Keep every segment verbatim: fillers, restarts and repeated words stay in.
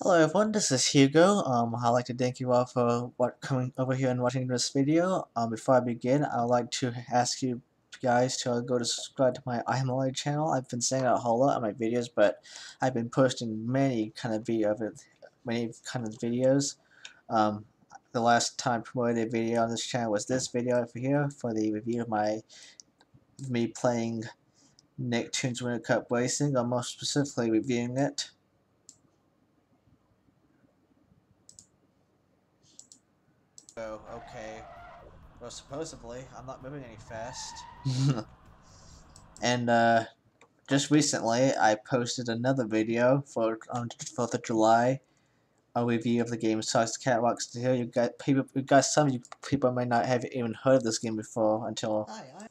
Hello everyone, this is Hugo. Um, I'd like to thank you all for what coming over here and watching this video. Um, before I begin, I'd like to ask you guys to go to subscribe to my iMarley channel. I've been saying that a whole lot in my videos, but I've been posting many kind of video, many kind of videos. Um, the last time I promoted a video on this channel was this video over here for the review of my me playing Nicktoons Winter Cup Racing, or more specifically reviewing it. So, okay, well, supposedly, I'm not moving any fast. And, uh, just recently, I posted another video for on fourth of July, a review of the game Socks Catwalks. Here, you got people, you got some of you people may not have even heard of this game before until Hi, I...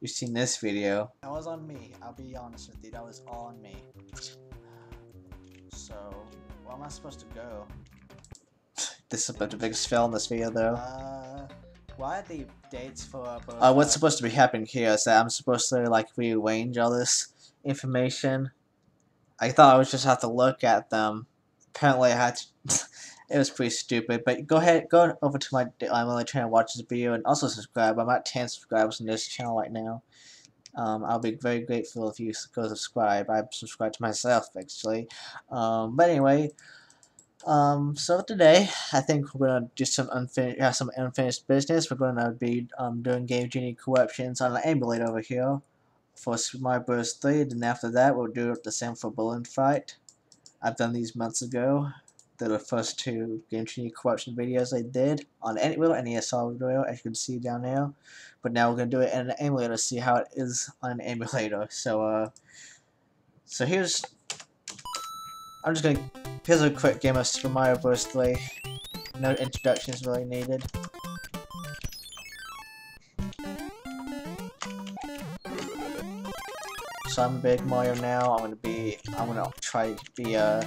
you've seen this video. That was on me, I'll be honest with you, that was all on me. So, where am I supposed to go? This is about the biggest fail in this video, though. Uh, why are the dates for uh, both uh, what's supposed to be happening here is that I'm supposed to, like, rearrange all this information. I thought I would just have to look at them. Apparently I had to... It was pretty stupid, but go ahead, go over to my... I'm only trying to watch this video, and also subscribe. I'm at ten subscribers on this channel right now. Um, I'll be very grateful if you go subscribe. I subscribe to myself, actually. Um, but anyway... Um, so today, I think we're gonna do some unfinished, have some unfinished business. We're gonna be um doing Game Genie corruptions on an emulator over here for Super Mario Bros. three. Then after that, we'll do the same for Balloon Fight. I've done these months ago. They're the first two Game Genie corruption videos I did on any real N E S software, as you can see down there. But now we're gonna do it in an emulator, see how it is on an emulator. So uh, so here's. I'm just gonna. Here's a quick game of Super Mario Bros. three. No introductions really needed. So I'm a big Mario now. I'm gonna be. I'm gonna try to be a.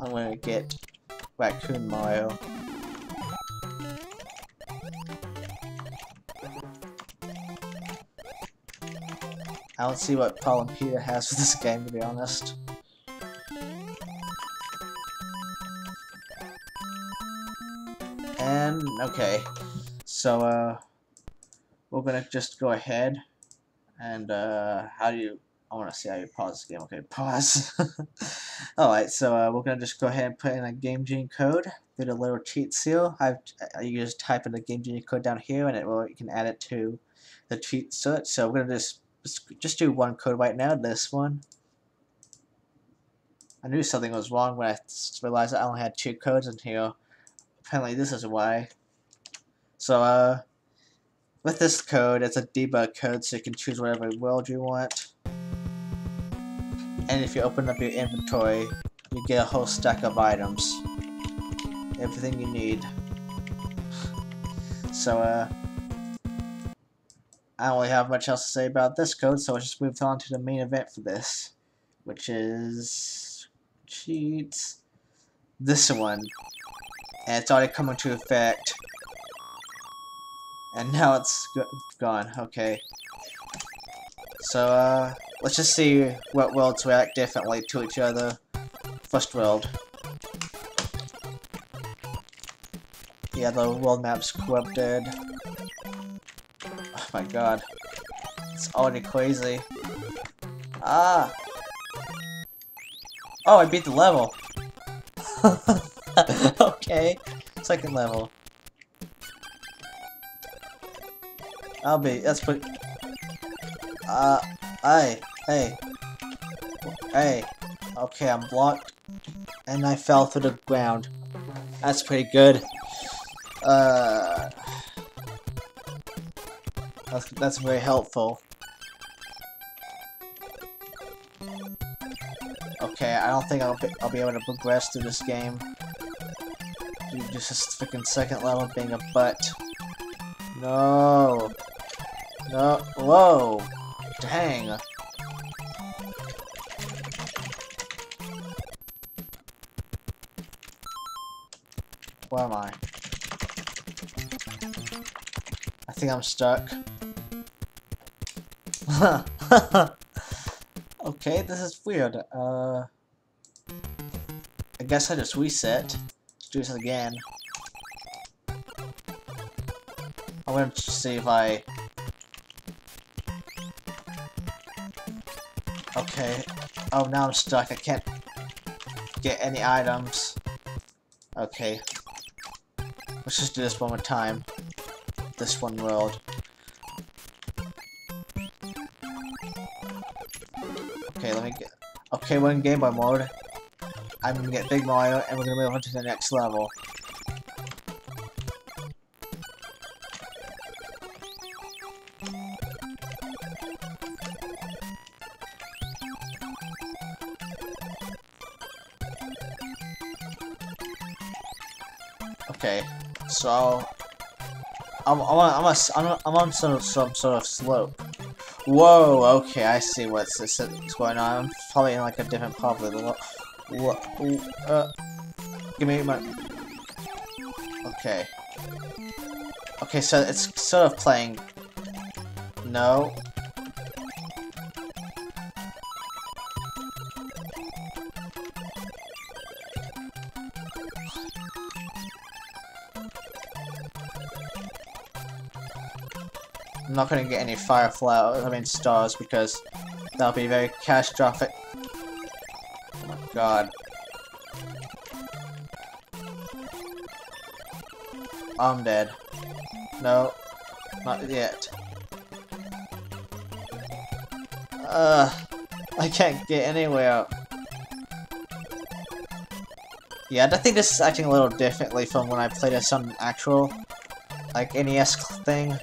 I'm gonna get Raccoon Mario. I don't see what Paul and Peter has for this game, to be honest. And, okay, so, uh, we're gonna just go ahead, and, uh, how do you, I wanna see how you pause this game, okay, pause. Alright, so, uh, we're gonna just go ahead and put in a Game Genie code, did a little cheat seal. I've, you just type in the Game Genie code down here, and it will, you can add it to the cheat search, so we're gonna just, just do one code right now, this one. I knew something was wrong when I realized I only had two codes in here. Apparently this is why. So uh, with this code, it's a debug code, so you can choose whatever world you want. And if you open up your inventory, you get a whole stack of items. Everything you need. So uh, I don't really have much else to say about this code, so I just moved on to the main event for this. Which is... cheats. This one. And it's already coming to effect. And now it's go gone. Okay. So, uh, let's just see what worlds react differently to each other. First world. Yeah, the world map's corrupted. Oh my god. It's already crazy. Ah! Oh, I beat the level! Okay, second level. I'll be. That's pretty. Uh, hey, hey, hey. Okay, I'm blocked, and I fell through the ground. That's pretty good. Uh, that's that's very helpful. Okay, I don't think I'll be, I'll be able to progress through this game. Dude, just this freaking second level being a butt. No. No. Whoa. Dang. Where am I? I think I'm stuck. Okay, this is weird. Uh... I guess I just reset. Let's do this again. I want to see if I... Okay. Oh, now I'm stuck. I can't get any items. Okay. Let's just do this one more time. This one world. Okay, let me get... Okay, we're in Game Boy mode. I'm gonna get Big Mario, and we're gonna move on to the next level. Okay, so I'm I'm on I'm I'm on some some sort of slope. Whoa, okay, I see what's this what's going on. I'm probably in like a different part of the What? Uh, give me my. Okay. Okay, so it's sort of playing. No. I'm not gonna get any fire flowers, I mean stars, because that'll be very catastrophic. God. I'm dead. No, not yet. Uh, I can't get anywhere. Yeah, I think this is acting a little differently from when I played this on an actual, like, N E S thing.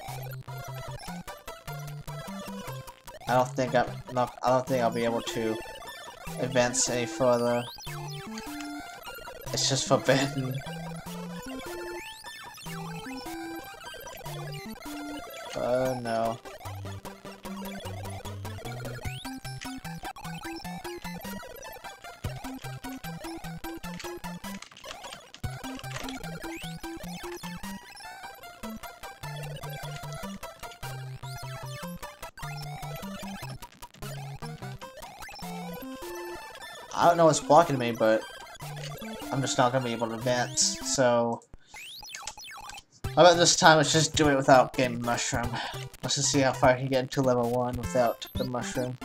I don't think I'm not. I don't think I'll be able to advance any further. It's just forbidden. Oh no. I don't know what's blocking me, but I'm just not gonna be able to advance, so how about this time let's just do it without getting mushroom. Let's just see how far I can get into level one without the mushroom.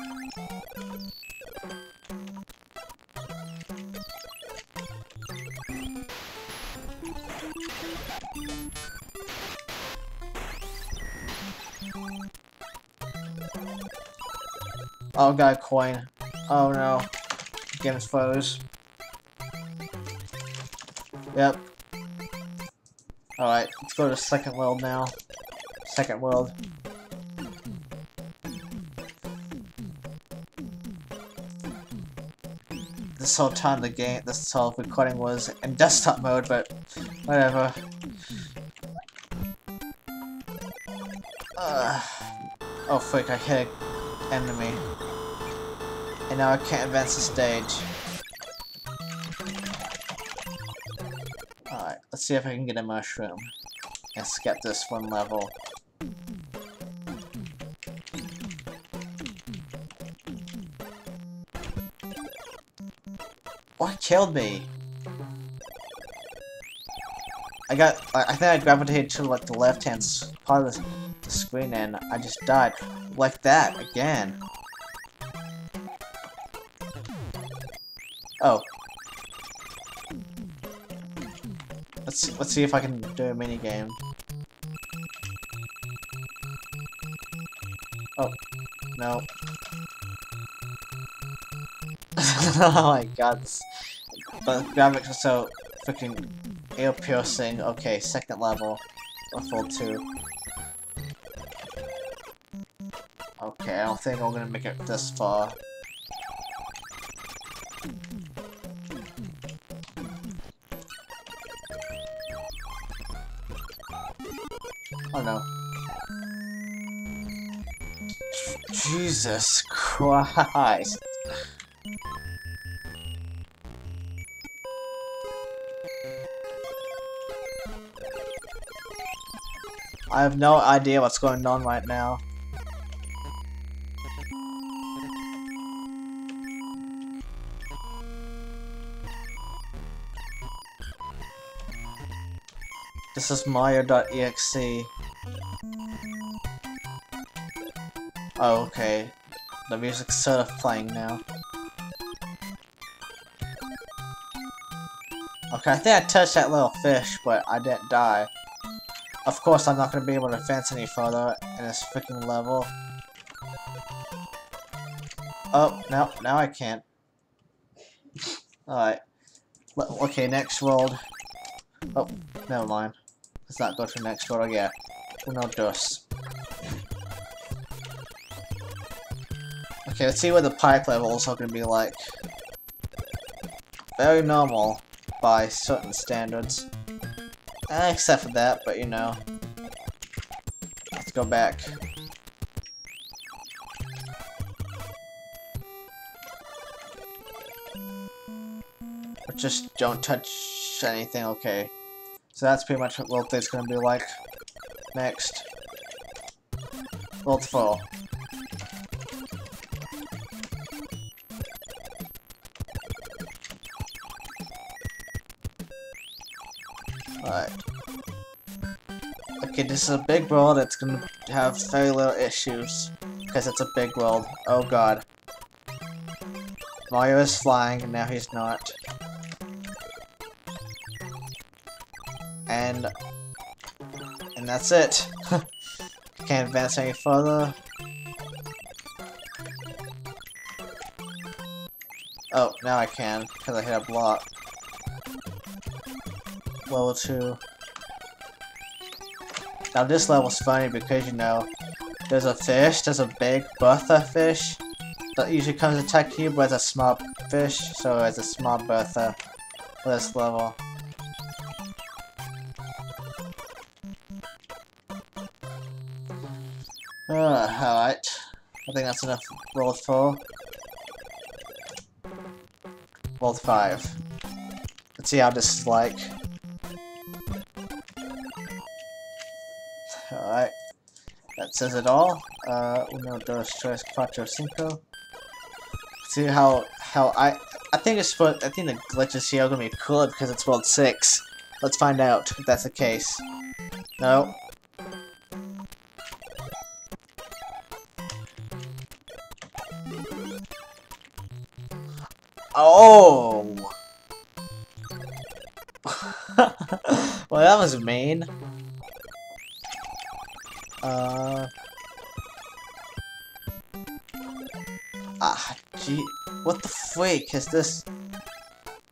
Oh god, a coin. Oh no. Game's froze. Yep. Alright, let's go to the second world now. Second world. This whole time the game, this whole recording was in desktop mode, but whatever. Uh, oh freak, I hit an enemy. And now I can't advance the stage. Alright, let's see if I can get a mushroom and skip this one level. What killed me? I got, I think I gravitated to like the left hand part of the screen and I just died like that again. Oh. Let's let's see if I can do a mini game. Oh no! Oh my god! The graphics are so freaking ear-piercing. Okay, second level, level two. Okay, I don't think I'm gonna make it this far. Oh no. Jesus Christ. I have no idea what's going on right now. This is Maya.exe. Oh, okay. The music's sort of playing now. Okay, I think I touched that little fish, but I didn't die. Of course, I'm not going to be able to advance any further in this freaking level. Oh, no, now I can't. Alright. Okay, next world. Oh, never mind. Let's not go to the next world. Oh, yeah. No dust. Okay, let's see what the pipe levels are going to be like. Very normal by certain standards. Eh, except for that, but you know. Let's go back. But just don't touch anything, okay. So that's pretty much what World three's gonna be like. Next. World four. Alright. Okay, this is a big world that's gonna have very little issues. Because it's a big world. Oh god. Mario is flying, and now he's not. And... And that's it. Can't advance any further. Oh, now I can, because I hit a block. Level two. Now this level's funny because, you know, there's a fish, there's a big Bertha fish that usually comes to attack you, but it's a small fish, so it's a small Bertha for this level. Uh, Alright, I think that's enough. World four. World five. Let's see how this is like. Alright, that says it all. Uh, uno, dos, tres, cuatro, cinco. Let's see how, how I, I think it's for, I think the glitches here are going to be cooler because it's World six. Let's find out if that's the case. No. Oh! Well, that was mean. Uh... Ah, gee... What the freak is this?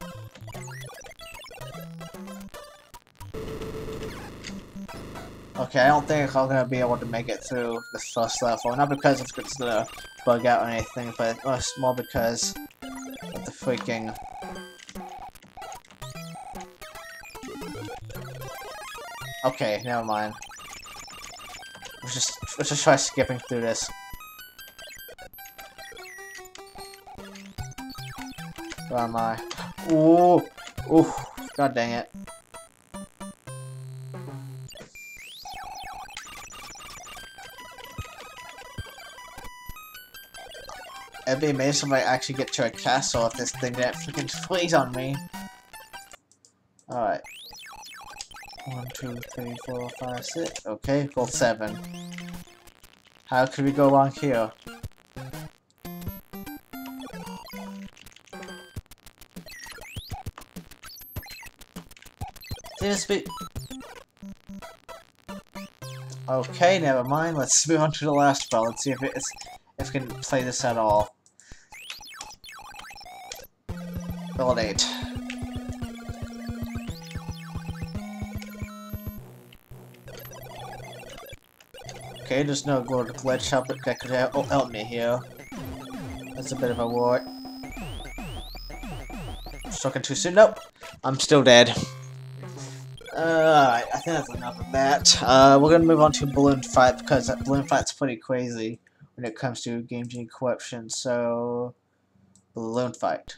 Okay, I don't think I'm gonna be able to make it through this first level. Not because it's gonna bug out or anything, but more because... Freaking. Okay, never mind. Let's just let's just try skipping through this. Where am I? Ooh, ooh, god dang it. It'd be amazing if I actually get to a castle if this thing didn't freaking freeze on me. Alright. One, two, three, four, five, six. Okay, well, seven. How could we go wrong here? This be. Okay, never mind. Let's move on to the last bell. Let's see if it's if we can play this at all. World eight. Okay, there's no gold glitch up that could help, oh, help me here. That's a bit of a war. Talking too soon. Nope. I'm still dead. Uh, Alright, I think that's enough of that. Uh, we're gonna move on to Balloon Fight because that Balloon Fight's pretty crazy when it comes to Game Genie corruption. So, Balloon Fight.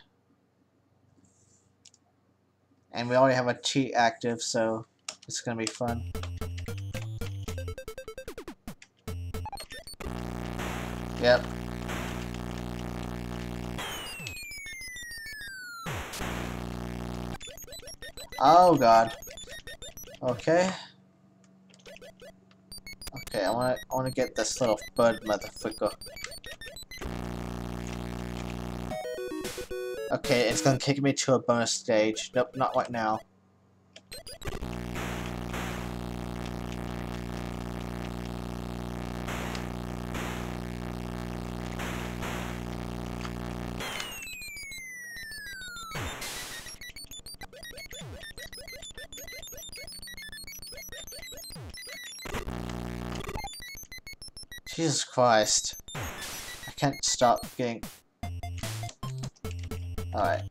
And we already have a cheat active, so it's gonna be fun. Yep. Oh god. Okay. Okay, I wanna I wanna get this little bird motherfucker. Okay, it's gonna kick me to a bonus stage. Nope, not right now. Jesus Christ. I can't stop getting... Alright.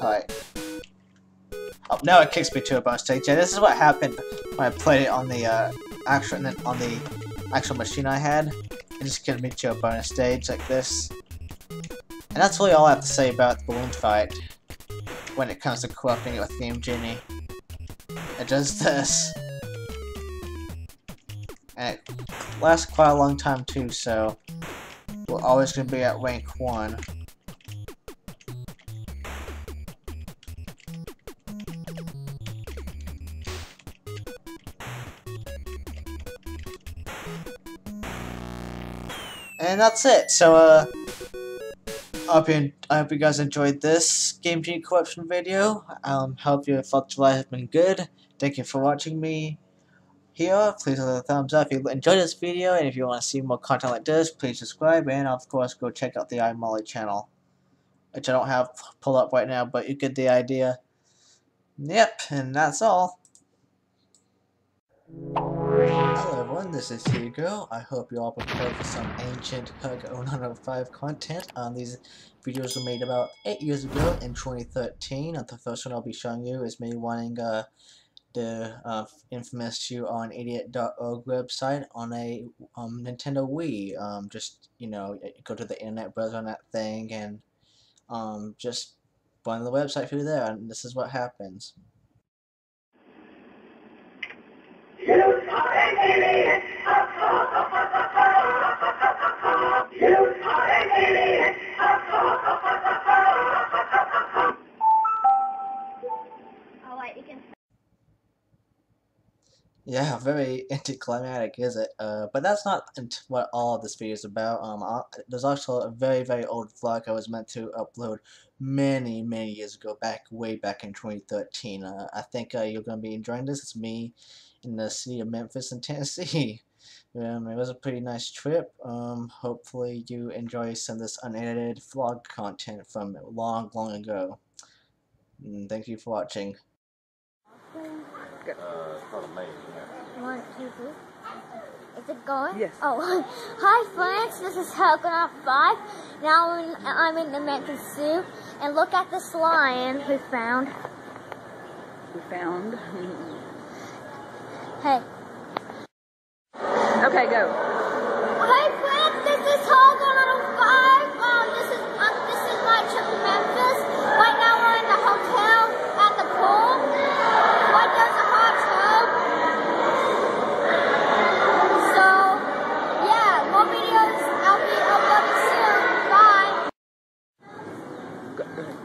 Alright. Oh, now it kicks me to a bonus stage. Yeah, this is what happened when I played it on the uh, actual and then on the actual machine I had. It just kicked me to a bonus stage like this. And that's really all I have to say about the Balloon Fight when it comes to corrupting it with Game Genie. It does this. And it lasts quite a long time too, so we're always going to be at rank one. And that's it, so uh... I hope, you, I hope you guys enjoyed this Game Genie corruption video. Um, hope your July has been good. Thank you for watching me here. Please give it a thumbs up if you enjoyed this video, and if you want to see more content like this, please subscribe, and of course go check out the iMarley channel, which I don't have pulled up right now, but you get the idea. Yep, and that's all. Hello everyone, this is Hugo. I hope you all prepared for some ancient K U G oh nine oh five content. Um, these videos were made about eight years ago in twenty thirteen. The first one I'll be showing you is me wanting uh, the uh, infamous you on idiot dot org website on a um, Nintendo Wii. Um, just, you know, go to the internet browser on that thing and um, just find the website through there, and this is what happens. Yeah, very anticlimactic, is it? Uh, but that's not what all of this video is about. Um, I'll, there's also a very, very old vlog I was meant to upload many, many years ago, back way back in twenty thirteen. Uh, I think uh, you're going to be enjoying this. It's me in the city of Memphis in Tennessee. Um, it was a pretty nice trip. Um, hopefully you enjoy some of this unedited vlog content from long, long ago. And thank you for watching. Uh, it's called amazing. You want it too, please? Is it going? Yes. Oh, hi friends, this is Hugbox T G M. Now I'm in, I'm in the Memphis Zoo, and look at this lion we found. We found. Hey. Okay, go. Hey friends, this is Hugbox T G M. Um, this is um, this is my trip to Memphis. Right now we're in the hotel at the pool. Right there's a hot tub. So yeah, more videos I'll be uploading soon. Bye. Go, go ahead.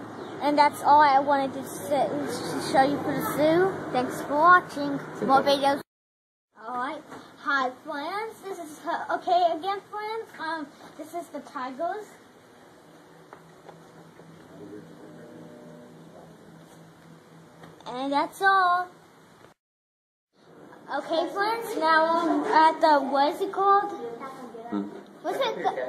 And that's all I wanted to show you for the zoo. Thanks for watching. More videos. Alright. Hi friends, this is her. Okay again friends, um, this is the tigers. And that's all. Okay friends, now um, at the, what is it called? Hmm. What's it called?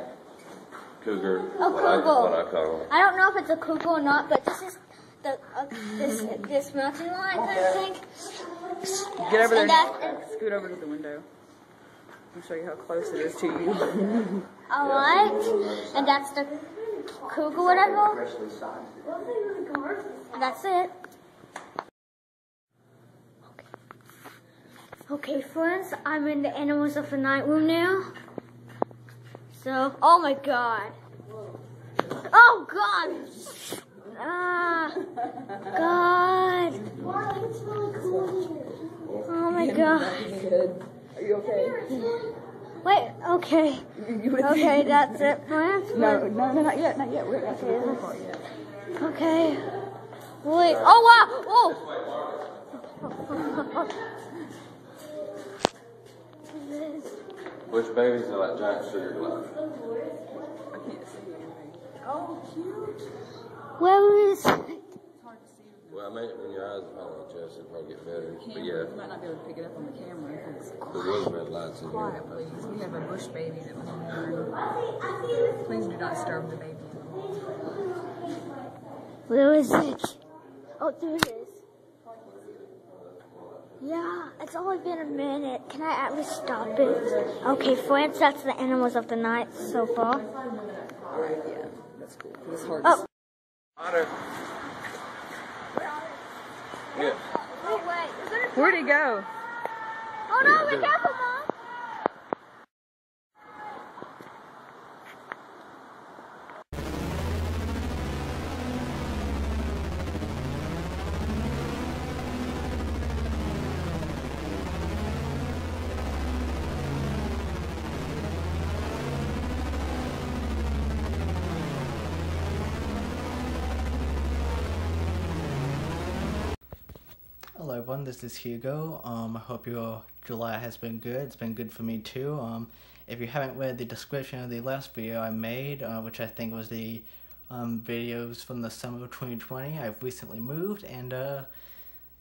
Cougar. Oh, cougar. I, I, call I don't know if it's a cougar or not, but this is the, uh, this, this mountain lion kind of thing. Get over there and scoot over to the window. I'll show you how close it is to you. Alright, and that's the cougar, whatever. And that's it. Okay, friends, I'm in the Animals of the Night room now. So, oh my god. Oh god! Ah, god. Wow, it's really cool here. Oh my god. Are you okay? Wait, okay. Okay, that's it for answer. No, no, no, not yet, not yet. We're not going to part yet. Okay. Wait. Oh, wow. Oh. Which babies are like giant sugar glove? I can't see anything. Oh, cute. Where is it? Well, I mean, when your eyes are on the chest, it'll probably get better. But yeah. You might not be able to pick it up on the camera. It's quiet. Red lights in quiet, here. Please. We have a bush baby that was in the room. Please do not disturb the baby. Where is it? Oh, there it is. Yeah, it's only been a minute. Can I at least stop it? Okay, friends, that's the animals of the night so far. Alright, yeah. That's cool. It's hard to see. Otter. Yeah. Oh, wait. Where'd he go? Oh no, be careful, Mom! Hello everyone, this is Hugo. Um, I hope your July has been good. It's been good for me too. Um, if you haven't read the description of the last video I made, uh, which I think was the um, videos from the summer of twenty twenty, I've recently moved and uh,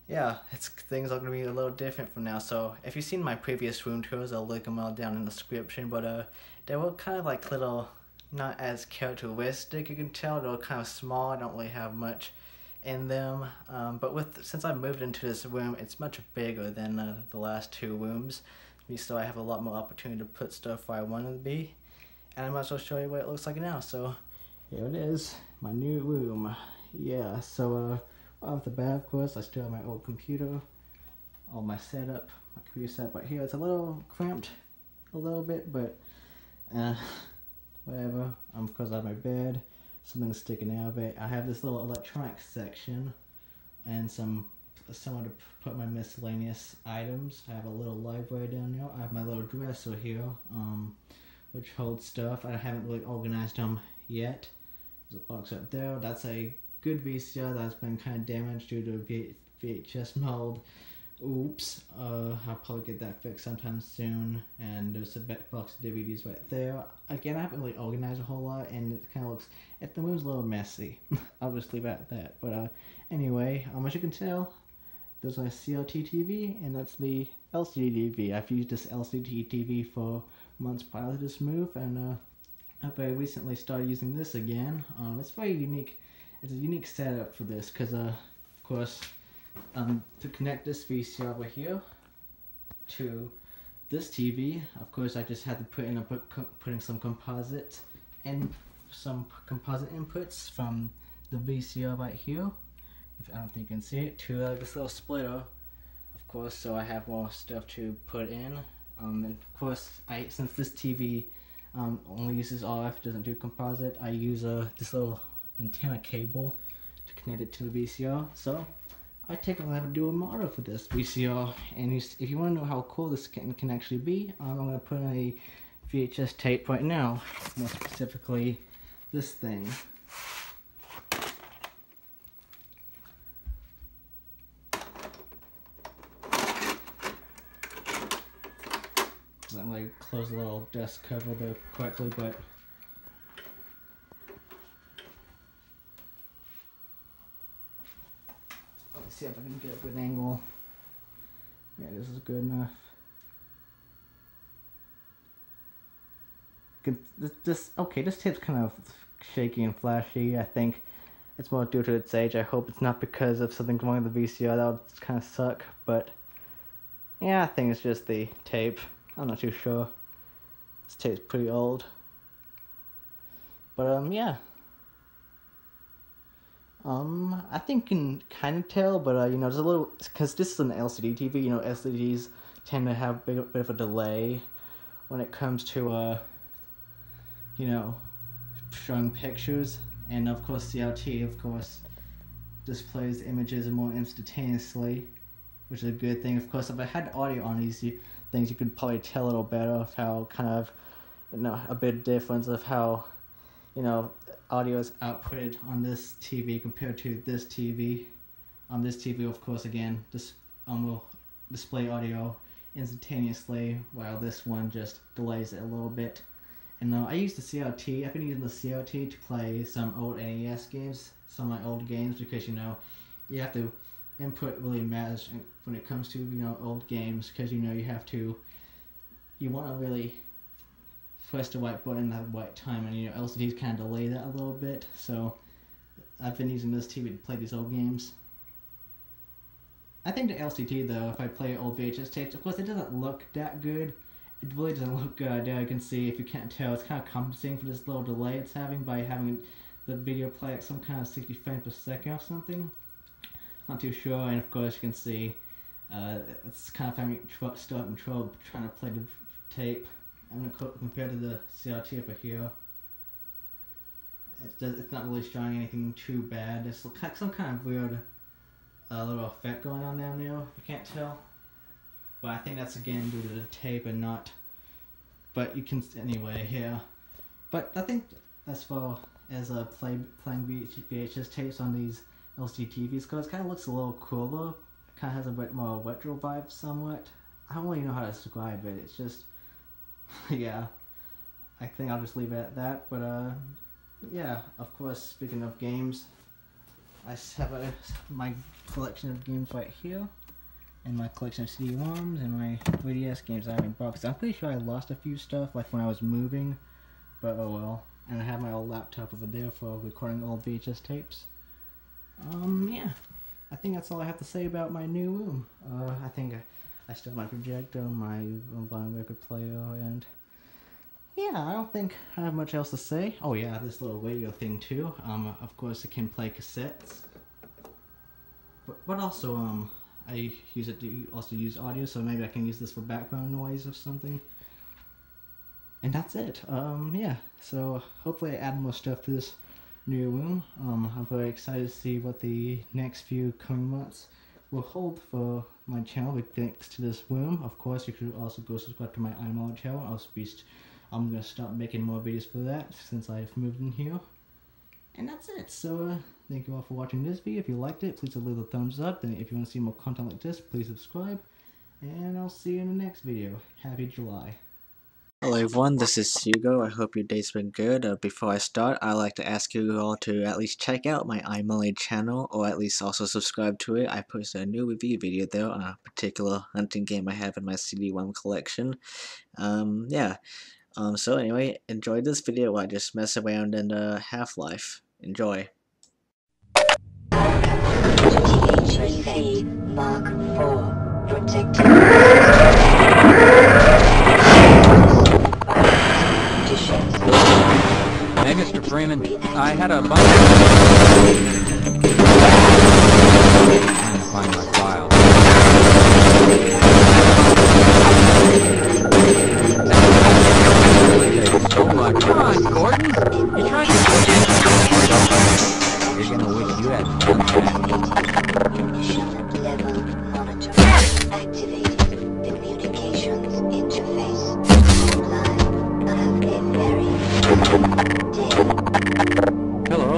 yeah, it's things are going to be a little different from now. So if you've seen my previous room tours, I'll link them all down in the description, but uh, they were kind of like little, not as characteristic, you can tell. They were kind of small, I don't really have much in them, um, but with since I moved into this room, it's much bigger than uh, the last two rooms, so I have a lot more opportunity to put stuff where I want it to be, and I might as well show you what it looks like now. So here it is, my new room. Yeah, so uh, off the bat, of course, I still have my old computer, all my setup, my computer setup right here. It's a little cramped, a little bit, but uh, whatever. Um, of course, I have my bed. Something's sticking out of it. I have this little electronics section and some somewhere to put my miscellaneous items. I have a little library down there. I have my little dresser here, um, which holds stuff. I haven't really organized them yet. There's a box up there. That's a good V C R that's been kind of damaged due to V H S mold. Oops. Uh, I'll probably get that fixed sometime soon. And there's a box of D V Ds right there. Again, I haven't really organized a whole lot, and it kind of looks, if the room's a little messy, I'll just leave it at that. But uh, anyway, um, as you can tell, there's my C R T T V, and that's the L C D T V. I've used this L C D T V for months prior to this move, and uh, I very recently started using this again. Um, it's very unique. It's a unique setup for this, because uh, of course, Um, to connect this V C R over here to this T V, of course, I just had to put in a put putting some composite and some composite inputs from the V C R right here. If I don't think you can see it, to uh, this little splitter, of course. So I have more stuff to put in. Um, and of course, I since this T V um, only uses R F, doesn't do composite, I use uh, this little antenna cable to connect it to the V C R. So I take I'll have to do a model for this V C R, and you, if you want to know how cool this can, can actually be, um, I'm going to put in a V H S tape right now, more specifically this thing. So I'm going to close the little desk cover there correctly, but see if I can get a good angle. Yeah, this is good enough. This, this okay, this tape's kind of shaky and flashy. I think it's more due to its age. I hope it's not because of something wrong with the V C R. That would kind of suck, but yeah, I think it's just the tape. I'm not too sure. This tape's pretty old. But um, yeah. Um, I think you can kind of tell, but, uh, you know, there's a little, because this is an L C D T V, you know, L C Ds tend to have a bit, bit of a delay when it comes to, uh, you know, showing pictures, and of course C R T, of course, displays images more instantaneously, which is a good thing. Of course, if I had audio on these, things, you could probably tell a little better of how kind of, you know, a bit difference of how, you know, audio is outputted on this T V compared to this T V. On this T V, of course, again, this um, will display audio instantaneously, while this one just delays it a little bit. And uh, I use the C R T. I've been using the C R T to play some old N E S games, some of my old games, because, you know, you have to, input really matters when it comes to, you know, old games, because, you know, you have to, you want to really press the right button at the right time, and, you know, L C Ds kind of delay that a little bit, so I've been using this T V to play these old games. I think the L C D, though, if I play old V H S tapes, of course it doesn't look that good. It really doesn't look good out there. You can see, if you can't tell, it's kind of compensating for this little delay it's having by having the video play at some kind of sixty frames per second or something. Not too sure. And of course you can see uh, it's kind of having tr starting trouble trying to play the tape. I'm going to co compare to the C R T over here. It does, it's not really showing anything too bad. There's some kind of weird uh, little effect going on down there, if you can't tell. But I think that's again due to the tape and not, but you can, anyway, here. But I think as far as uh, play, playing V H S tapes on these L C D T Vs, because it kind of looks a little cooler, it kind of has a bit more retro vibe somewhat. I don't really know how to describe it, it's just, yeah, I think I'll just leave it at that. But uh, yeah, of course, speaking of games, I have a, my collection of games right here, and my collection of C D ROMs, and my three D S games I have in boxes. I'm pretty sure I lost a few stuff, like when I was moving, but oh well. And I have my old laptop over there for recording old V H S tapes. Um, yeah, I think that's all I have to say about my new room. Uh, I think I, I still have my projector, my blind record player, and yeah, I don't think I have much else to say. Oh yeah, this little radio thing too. Um, of course it can play cassettes, but, but also, um, I use it to also use audio, so maybe I can use this for background noise or something. And that's it. Um, yeah, so hopefully I add more stuff to this new room. Um, I'm very excited to see what the next few coming months will hold for my channel thanks to this room. Of course, you could also go subscribe to my iMarley channel. I'll be I'm going to start making more videos for that since I've moved in here. And that's it. So, uh, thank you all for watching this video. If you liked it, please leave a thumbs up. And if you want to see more content like this, please subscribe. And I'll see you in the next video. Happy July. Hello everyone, this is Hugo. I hope your day's been good. Uh, before I start, I'd like to ask you all to at least check out my iMarley channel, or at least also subscribe to it. I posted a new review video there on a particular hunting game I have in my C D ROM collection. Um, yeah. Um, so anyway, enjoy this video while I just mess around in uh, Half-Life. Enjoy. Hey, Mister Freeman, I had a bunch of... I'm trying to find my file. Oh my God, Gordon! You tried to... You're gonna wish you had fun with that. Short level monitor activated. Communications interface live of a very... Hello.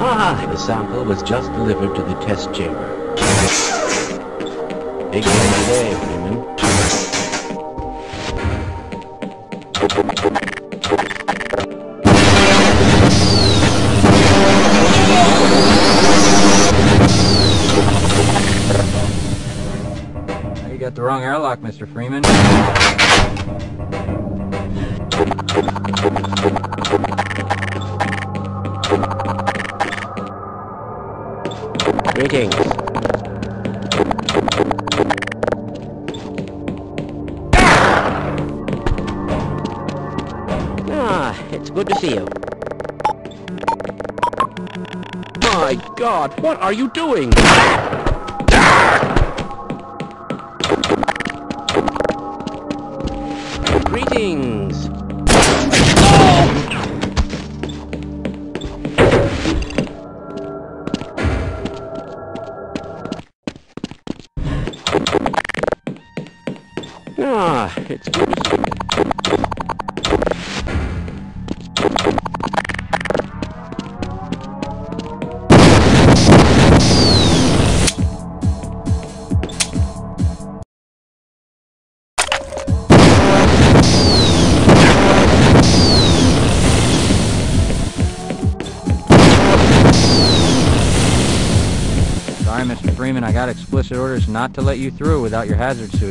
Ah, the sample was just delivered to the test chamber. Big game today, Freeman. You got the wrong airlock, Mister Freeman. Greetings. Ah, it's good to see you. My God, what are you doing? Greetings. Ah, it's... Mister Freeman, I got explicit orders not to let you through without your hazard suit.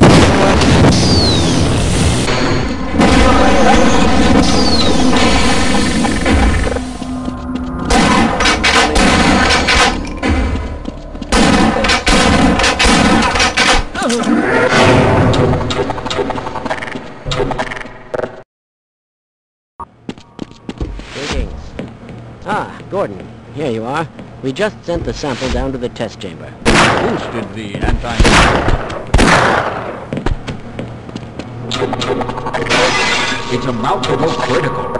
Greetings. Ah, Gordon, here you are. We just sent the sample down to the test chamber. Boosted the anti- It's a mountable critical.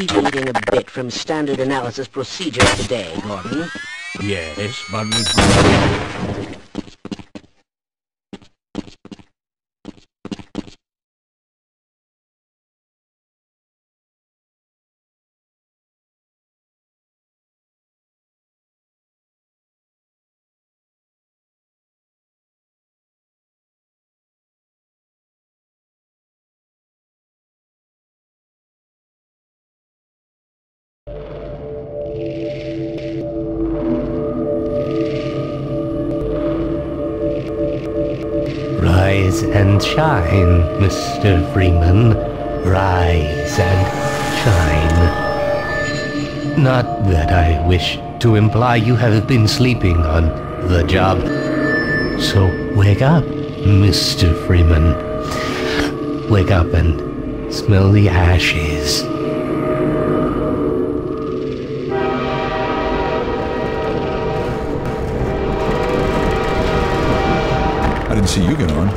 Deviating a bit from standard analysis procedures today, Gordon. Yes, but... Rise and shine, Mister Freeman. Rise and shine. Not that I wish to imply you have been sleeping on the job. So wake up, Mister Freeman. Wake up and smell the ashes. I didn't see you get on.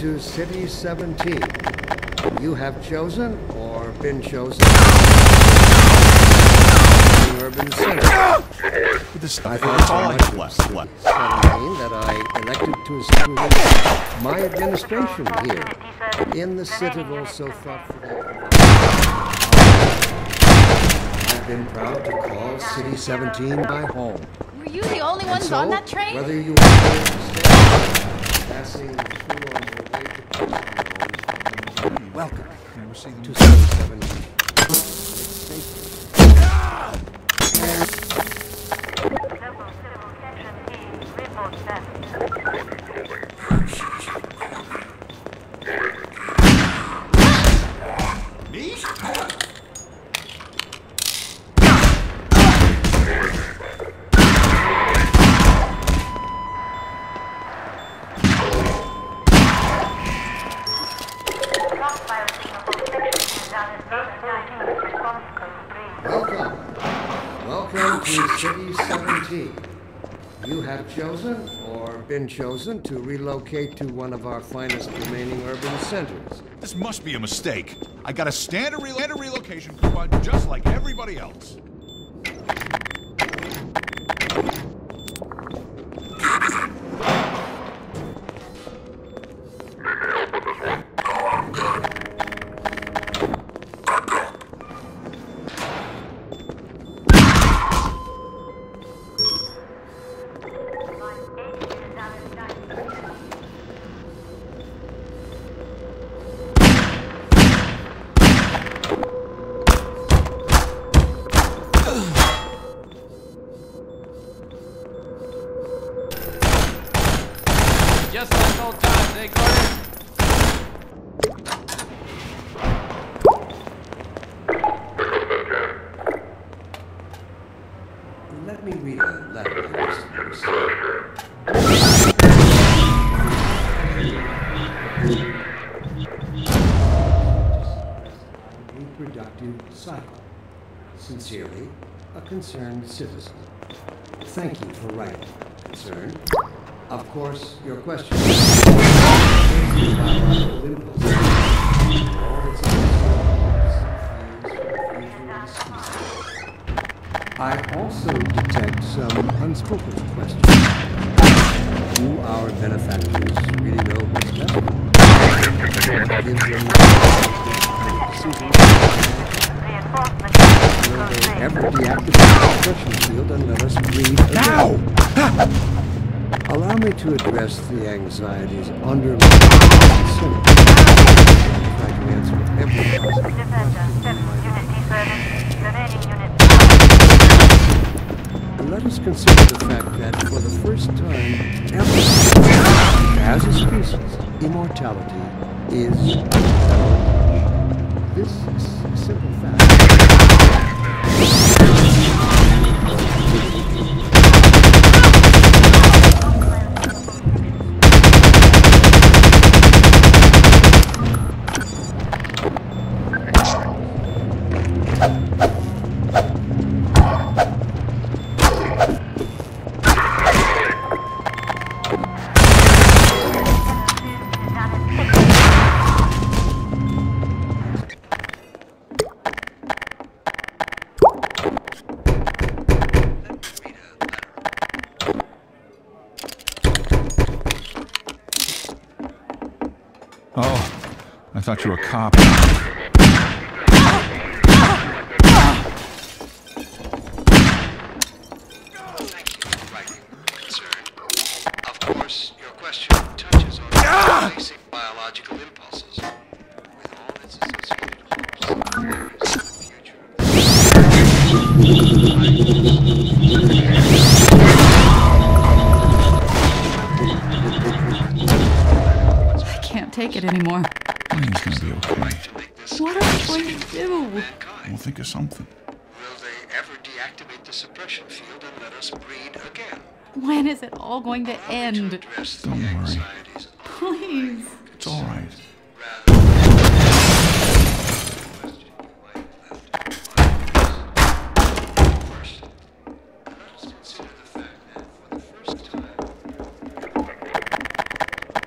To City seventeen. You have chosen, or been chosen, the urban center. This I found so much seventeen that I elected to assume my administration here in the Citadel so thoughtful. I've been proud to call City seventeen my home. Were you the only ones so, on that train? Whether you were passing... Welcome to seven seven. Chosen or been chosen to relocate to one of our finest remaining urban centers. This must be a mistake. I got a standard, re standard relocation coupon just like everybody else. reductive cycle. Sincerely, a concerned citizen. Thank you for writing, concerned. Of course, your question is I also detect some unspoken questions. Do our benefactors really know what's best? Will they ever deactivate the instruction field and let us breathe now? Allow me to address the anxieties underlying the Senate. I can answer every question. Defender, seventh unit deserted, remaining unit. And let us consider the fact that for the first time ever, as a species, immortality is acknowledged. This is simple fact. I thought you were a cop. Something. Will they ever deactivate the suppression field and let us breed again? When is it all going to end? Don't worry. Please. It's all right.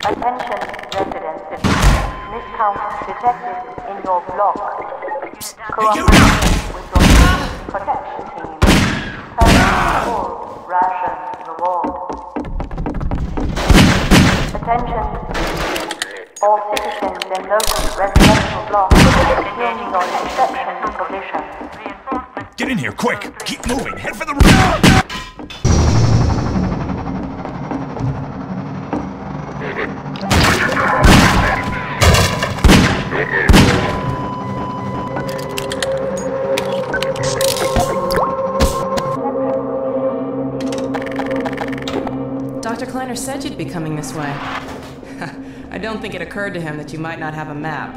Attention, residents. Miscounts detected in your block. Cooperation with your protection team. Turn full ration reward. Attention. All citizens in local residential blocks depending on exception provision. Get in here, quick! Keep moving! Head for the room! Kleiner said you'd be coming this way. I don't think it occurred to him that you might not have a map.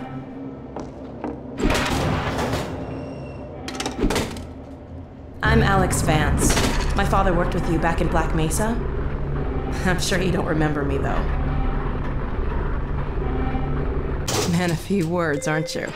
I'm Alex Vance. My father worked with you back in Black Mesa. I'm sure you don't remember me, though. Man of few words, aren't you?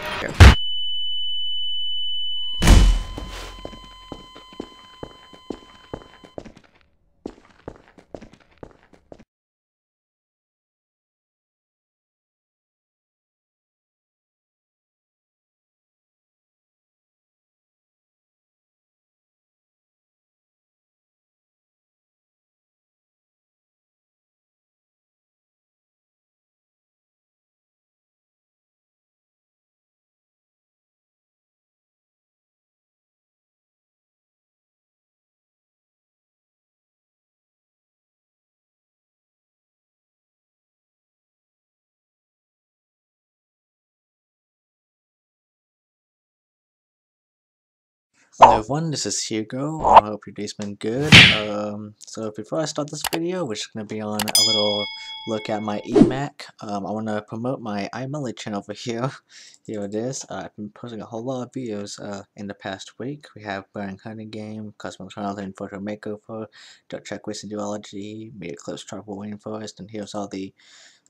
Hello everyone, this is Hugo. I hope your day's been good. Um, so before I start this video, which is going to be on a little look at my eMac, um, I want to promote my iMarley channel over here. Here it is. Uh, I've been posting a whole lot of videos uh, in the past week. We have Burning Hunting Game, Cosmic Trials and Photo Makeover, Duck Track Racing Duology, Media Clips, Tropical Rainforest, and here's all the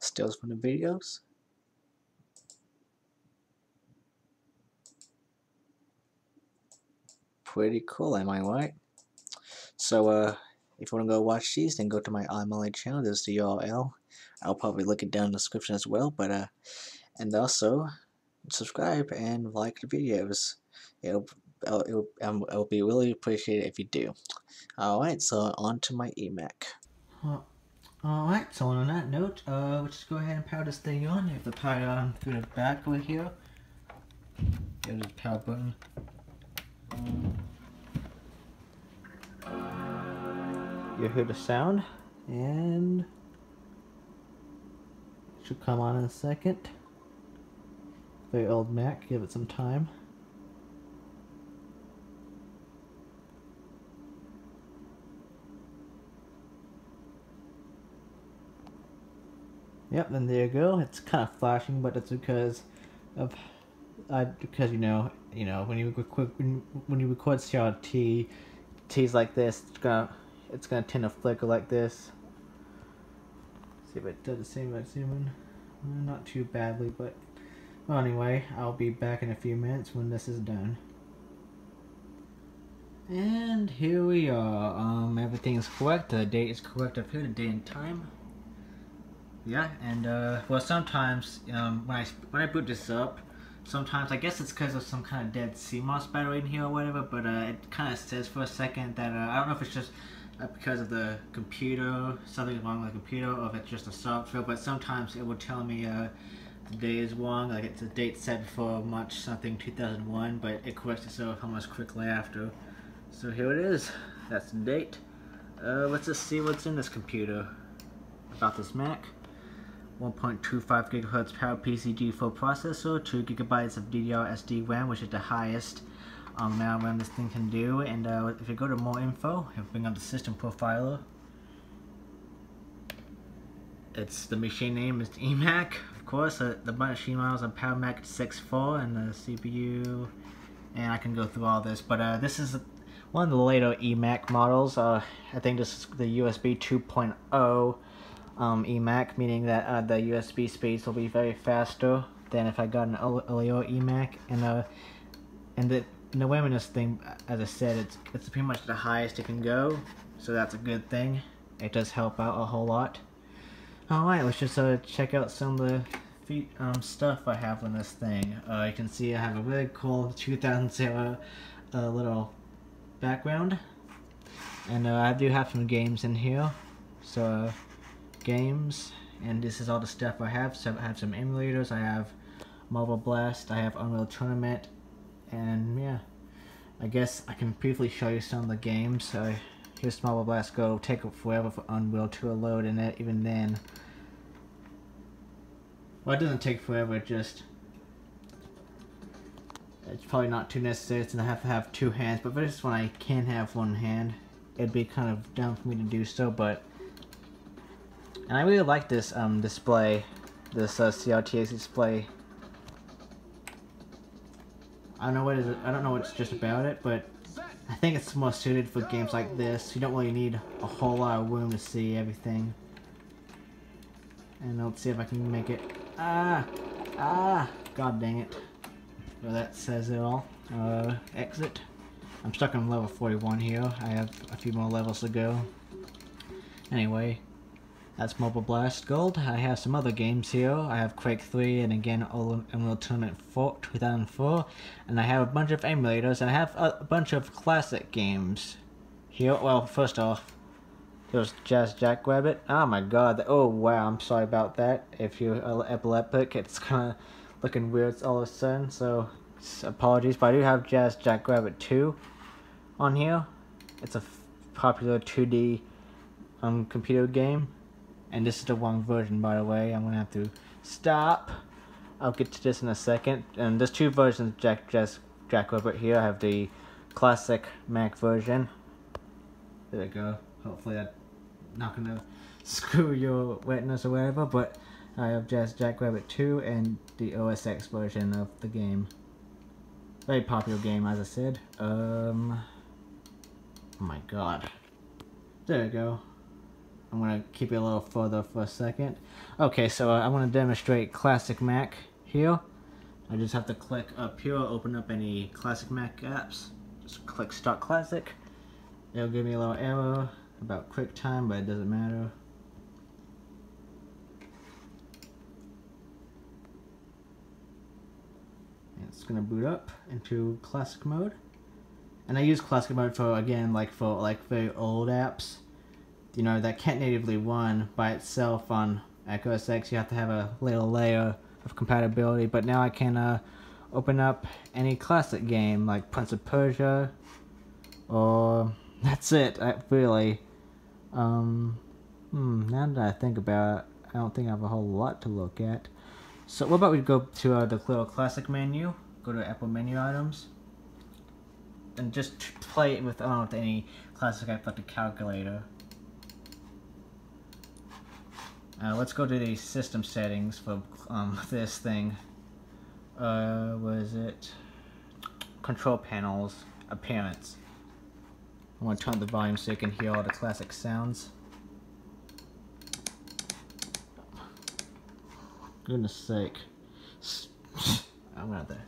stills from the videos. pretty cool, am I right? So, uh, if you want to go watch these, then go to my iMarley channel. There's the U R L. I'll probably link it down in the description as well, but, uh, and also, subscribe and like the videos. It'll, it'll, it'll, um, it'll be really appreciated if you do. Alright, so on to my eMac. Huh. Alright, so on that note, uh, we'll just go ahead and power this thing on. You have to power it on through the back over here. There's the power button. You hear the sound, and it should come on in a second. Very old Mac, give it some time. Yep, then there you go. It's kind of flashing, but that's because of uh, because you know you know when you record when you record C R T T's like this, it's gonna it's gonna tend to flicker like this. Let's see if it does the same as human. Not too badly, but well, anyway, I'll be back in a few minutes when this is done. And here we are. Um, everything is correct. The date is correct up here. The day and time. Yeah, and uh, well, sometimes um, when I when I boot this up, sometimes I guess it's because of some kind of dead C MOS battery in here or whatever. But uh, it kind of says for a second that uh, I don't know if it's just uh, because of the computer, something's wrong with the computer, or if it's just a software. But sometimes it will tell me uh, the day is wrong, like it's a date set for March something two thousand one, but it corrects itself almost quickly after. So here it is. That's the date. Uh, let's just see what's in this computer about this Mac. one point two five gigahertz PowerPC G four processor, two gigabytes of D D R S D RAM, which is the highest um, amount of RAM this thing can do. And uh, if you go to more info, if you bring up the system profiler, it's the machine name is eMac, of course. Uh, the machine models are Power Mac six four and the C P U, and I can go through all this, but uh, this is one of the later eMac models. Uh, I think this is the U S B two point oh. Um, eMac, meaning that uh, the U S B space will be very faster than if I got an earlier eMac, and uh, and the the RAM in this thing, as I said, it's it's pretty much the highest it can go, so that's a good thing. It does help out a whole lot. All right, let's just uh, check out some of the feet, um stuff I have on this thing. Uh, you can see I have a really cool two thousand uh, little background, and uh, I do have some games in here, so. Uh, games, and this is all the stuff I have. So I have some emulators, I have Marble Blast, I have Unreal Tournament, and yeah, I guess I can briefly show you some of the games. So here's Marble Blast Go. It'll take forever for Unreal to load, and that, even then, well, it doesn't take forever, it just it's probably not too necessary, and I have to have two hands, but for this one I can have one hand. It'd be kind of dumb for me to do so, but and I really like this um, display, this uh, C R T X display. I don't know what is it, I don't know what's just about it, but I think it's more suited for games like this. You don't really need a whole lot of room to see everything. And let's see if I can make it. Ah, ah! God dang it! Well, that says it all. Uh, exit. I'm stuck on level forty-one here. I have a few more levels to go. Anyway. That's Marble Blast Gold. I have some other games here. I have Quake Three and again Unreal Tournament four, two thousand four, and I have a bunch of emulators, and I have a bunch of classic games here. Well, first off, there's Jazz Jackrabbit. Oh my god, oh wow, I'm sorry about that. If you're epileptic, it's kinda looking weird all of a sudden, so apologies, but I do have Jazz Jackrabbit two on here. It's a popular two D um, computer game. And this is the wrong version, by the way. I'm gonna have to stop. I'll get to this in a second. And there's two versions of Jack Jazz Jackrabbit here. I have the classic Mac version. There we go. Hopefully that's not gonna screw your witness or whatever, but I have Jazz Jackrabbit two and the O S X version of the game. Very popular game, as I said. Um Oh my god. There we go. I'm gonna keep it a little further for a second. Okay, so uh, I want to demonstrate Classic Mac here. I just have to click up here, open up any Classic Mac apps, just click Stock Classic. It'll give me a little arrow about quick time, but it doesn't matter. And it's gonna boot up into classic mode. And I use classic mode for, again, like for like very old apps, you know, that can't natively run by itself on Mac O S X. You have to have a little layer of compatibility, but now I can uh, open up any classic game like Prince of Persia, or that's it, I, really. Um, hmm, now that I think about it, I don't think I have a whole lot to look at. So what about we go to uh, the little classic menu, go to Apple menu items, and just play it with, I don't know, with any classic app like the calculator. Uh, let's go to the system settings for um, this thing. Uh, what is it? Control panels, appearance. I want to turn up the volume so you can hear all the classic sounds. Goodness sake. I'm gonna have to,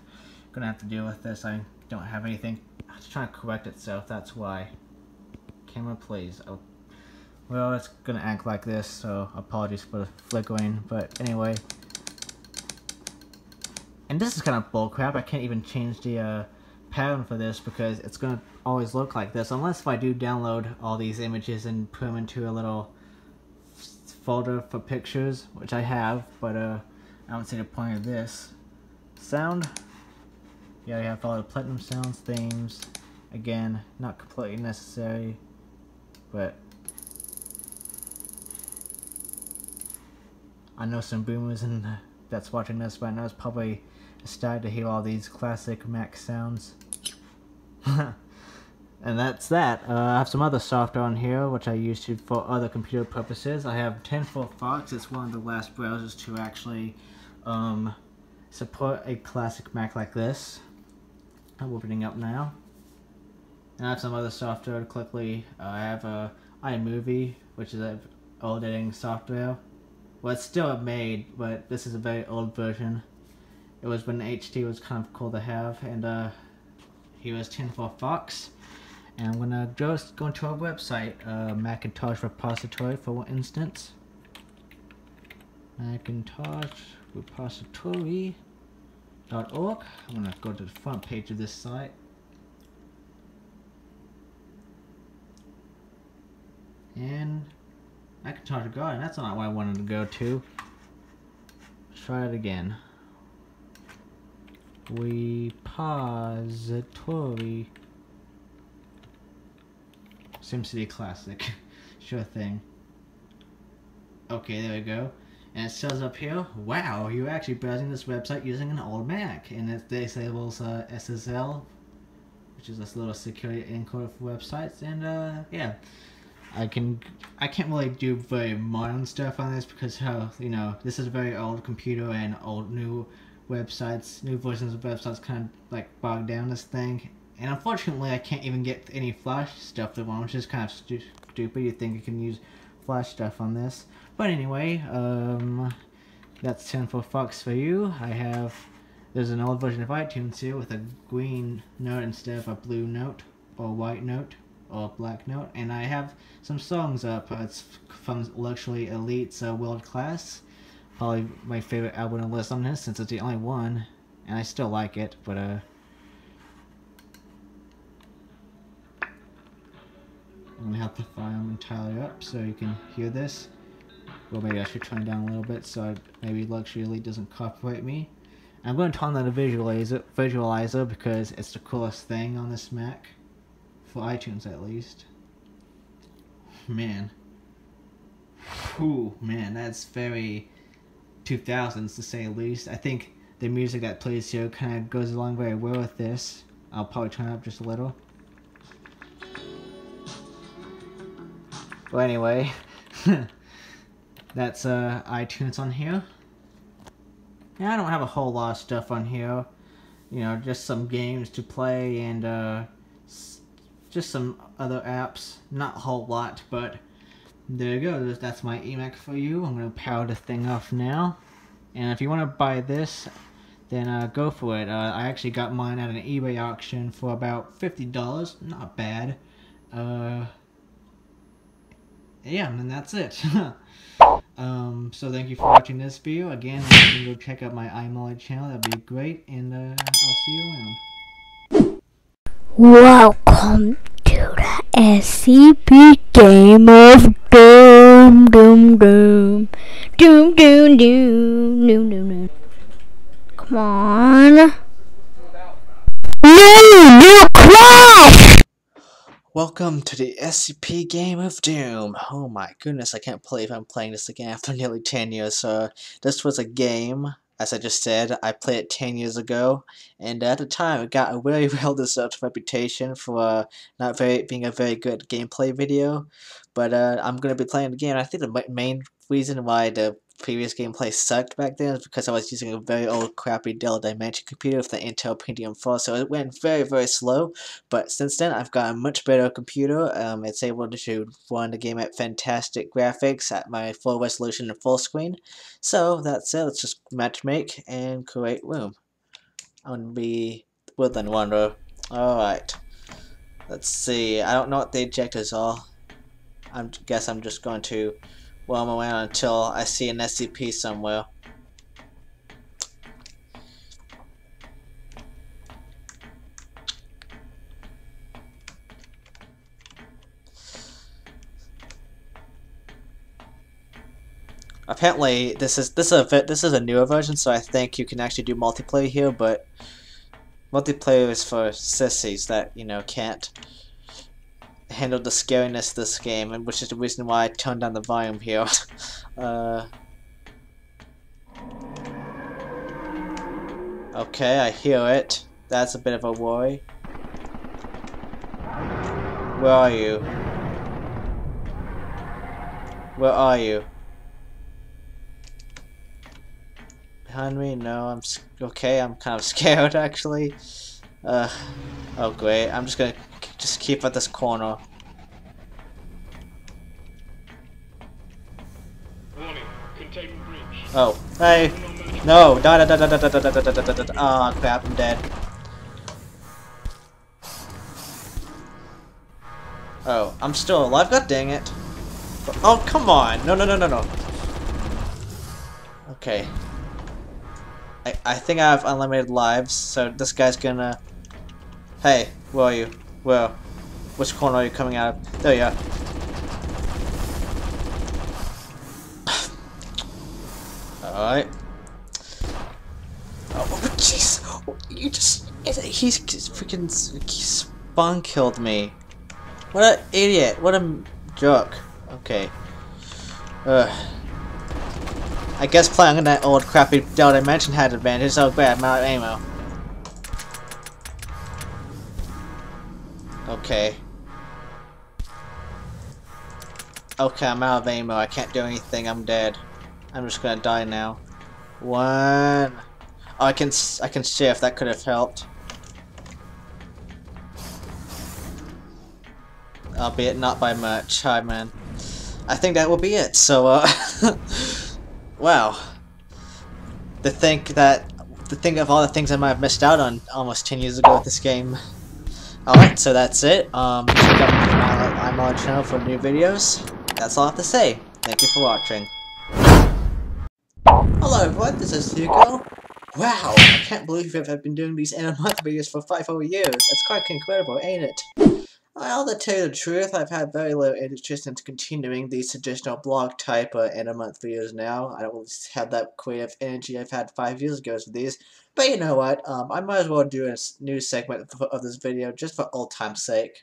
gonna have to deal with this. I don't have anything. I'm just trying to correct itself, that's why. Camera, please. I'll Well, it's gonna act like this, so apologies for the flickering, but anyway. And this is kind of bullcrap. I can't even change the uh, pattern for this because it's gonna always look like this, unless if I do download all these images and put them into a little folder for pictures, which I have, but uh, I don't see the point of this. Sound. Yeah, you have all the Platinum Sounds themes. Again, not completely necessary, but I know some boomers and that's watching this right now is probably excited to hear all these classic Mac sounds. And that's that. Uh, I have some other software on here which I use to, for other computer purposes. I have TenFour Fox. It's one of the last browsers to actually um, support a classic Mac like this. I'm opening up now. And I have some other software quickly. Uh, I have uh, iMovie, which is an old editing software. Well, it's still made, but this is a very old version. It was when H D was kind of cool to have, and uh, here is TenFour Fox. And I'm gonna just go into our website, uh, Macintosh repository for instance. Macintosh repository dot org. I'm gonna go to the front page of this site. And Macintosh Garden, that's not what I wanted to go to. Let's try it again. Repository. SimCity Classic. Sure thing. Okay, there we go. And it says up here, wow, you're actually browsing this website using an old Mac. And it disables uh, S S L, which is this little security encoder for websites. And uh, yeah. I can, I can't really do very modern stuff on this because how, you know, this is a very old computer and old new websites, new versions of websites kind of like bog down this thing. And unfortunately I can't even get any Flash stuff to run, which is kind of stu stupid. You think you can use Flash stuff on this. But anyway, um, that's TenFour Fox for you. I have, there's an old version of iTunes here with a green note instead of a blue note or white note. Or black note, and I have some songs up. It's from Luxury Elite's uh, World Class, probably my favorite album to list on this since it's the only one, and I still like it. But uh, I'm gonna have the file entirely up so you can hear this. Well, maybe I should turn it down a little bit so maybe Luxury Elite doesn't copyright me. I'm gonna turn on the visualizer, visualizer because it's the coolest thing on this Mac. For iTunes at least. Man. Whew, man, that's very two thousands to say the least. I think the music that plays here kind of goes along very well with this. I'll probably turn it up just a little. Well, anyway, that's uh, iTunes on here. And I don't have a whole lot of stuff on here. You know, just some games to play and uh, just some other apps, not a whole lot, but there you go. That's my eMac for you. I'm going to power the thing off now. And if you want to buy this, then uh, go for it. Uh, I actually got mine at an eBay auction for about fifty dollars. Not bad. Uh, yeah, and that's it. um, so thank you for watching this video. Again, if you can go check out my iMarley channel, that'd be great. And uh, I'll see you around. Welcome to the S C P Game of Doom, Doom, Doom, Doom, Doom, Doom, Doom, Doom, Doom. Come on. No, no, crash! Welcome to the S C P Game of Doom. Oh my goodness, I can't believe I'm playing this again after nearly ten years. So this was a game. As I just said, I played it ten years ago, and at the time it got a really well-deserved reputation for uh, not very being a very good gameplay video, but uh, I'm going to be playing it again. I think the main reason why the previous gameplay sucked back then is because I was using a very old crappy Dell Dimension computer with the Intel Pentium four, so it went very very slow, but since then I've got a much better computer. Um, it's able to shoot, run the game at fantastic graphics at my full resolution and full screen, so that's it. Let's just matchmake and create room. I'm going to be Woodland Wanderer. Alright, let's see, I don't know what the objectives are. I guess I'm just going to roam around until I see an S C P somewhere. Apparently, this is this is a this is a newer version, so I think you can actually do multiplayer here. But multiplayer is for sissies that, you know, can't handled the scariness of this game, and which is the reason why I turned down the volume here. uh, okay, I hear it. That's a bit of a worry. Where are you? Where are you? Behind me? No, I'm okay. I'm kind of scared actually. Uh, oh great, I'm just gonna just keep at this corner. Warning, containment breach. Oh, hey! No! Da da da da da da da da da da da. Ah, crap! I'm dead. Oh, I'm still alive. God dang it! Oh, come on! No, no, no, no, no. Okay. I I think I have unlimited lives, so this guy's gonna. Hey, where are you? Well, which corner are you coming out of? There you are. Alright. Oh, jeez! Oh, you just... He's freaking... spawn killed me. What an idiot. What a jerk. Okay. Ugh. I guess playing in that old crappy Dell Dimension had advantage. So bad, I'm out of ammo. Okay. Okay, I'm out of ammo. I can't do anything. I'm dead. I'm just gonna die now. One. Oh, I can I can shift. That could have helped. Albeit not by much. Hi, man. I think that will be it. So, uh, wow. To think that, to think of all the things I might have missed out on almost ten years ago with this game. Alright, so that's it. Um, check out my iMarley channel for new videos. That's all I have to say. Thank you for watching. Hello everyone, this is Hugo. Wow, I can't believe I've been doing these end of month videos for five whole years. It's quite incredible, ain't it? Well, to tell you the truth, I've had very little interest in continuing these traditional blog type uh, end of month videos now. I don't really have that creative energy I've had five years ago for these. But you know what, um, I might as well do a new segment of this video just for old time's sake.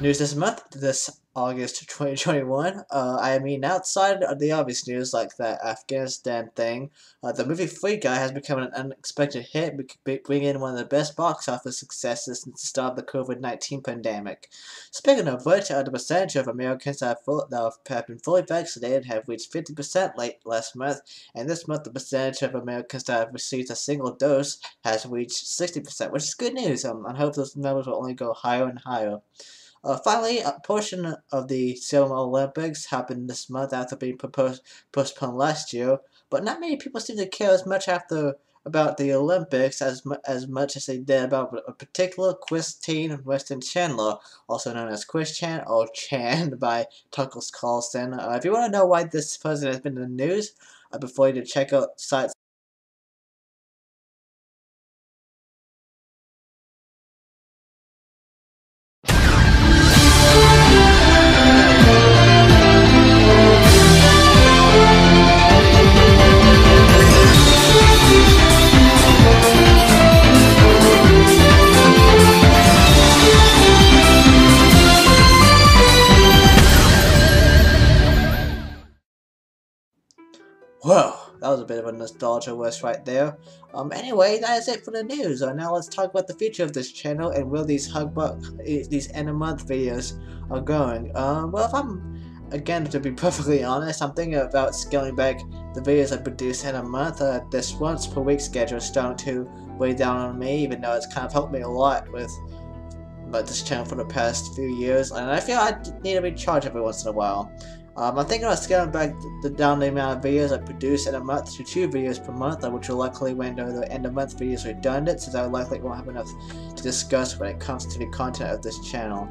New news this month, this August twenty twenty-one, uh, I mean, outside of the obvious news like that Afghanistan thing, uh, the movie Free Guy has become an unexpected hit, bringing in one of the best box office successes since the start of the COVID nineteen pandemic. Speaking of which, uh, the percentage of Americans that have, full, that have been fully vaccinated have reached fifty percent late last month, and this month the percentage of Americans that have received a single dose has reached sixty percent, which is good news. Um, I hope those numbers will only go higher and higher. Uh, finally, a portion of the Seoul Olympics happened this month after being proposed, postponed last year, but not many people seem to care as much after about the Olympics as mu as much as they did about a particular Christine Weston Chandler, also known as Chris Chan or Chan by Tuckles Carlson. Uh, if you want to know why this person has been in the news, I prefer you to check out sites. Whoa, that was a bit of a nostalgia rush right there. Um, anyway, that is it for the news. Uh, now let's talk about the future of this channel and where these Hugbox, these end of month videos are going. Um, well, if I'm, again, to be perfectly honest, I'm thinking about scaling back the videos I produce in a month. Uh, this once per week schedule is starting to weigh down on me, even though it's kind of helped me a lot with but this channel for the past few years, and I feel I need to recharge every once in a while. Um, I'm thinking about scaling back the, the down the amount of videos I produce in a month to two videos per month, which will likely render the end of month videos redundant, since I likely won't have enough to discuss when it comes to the content of this channel.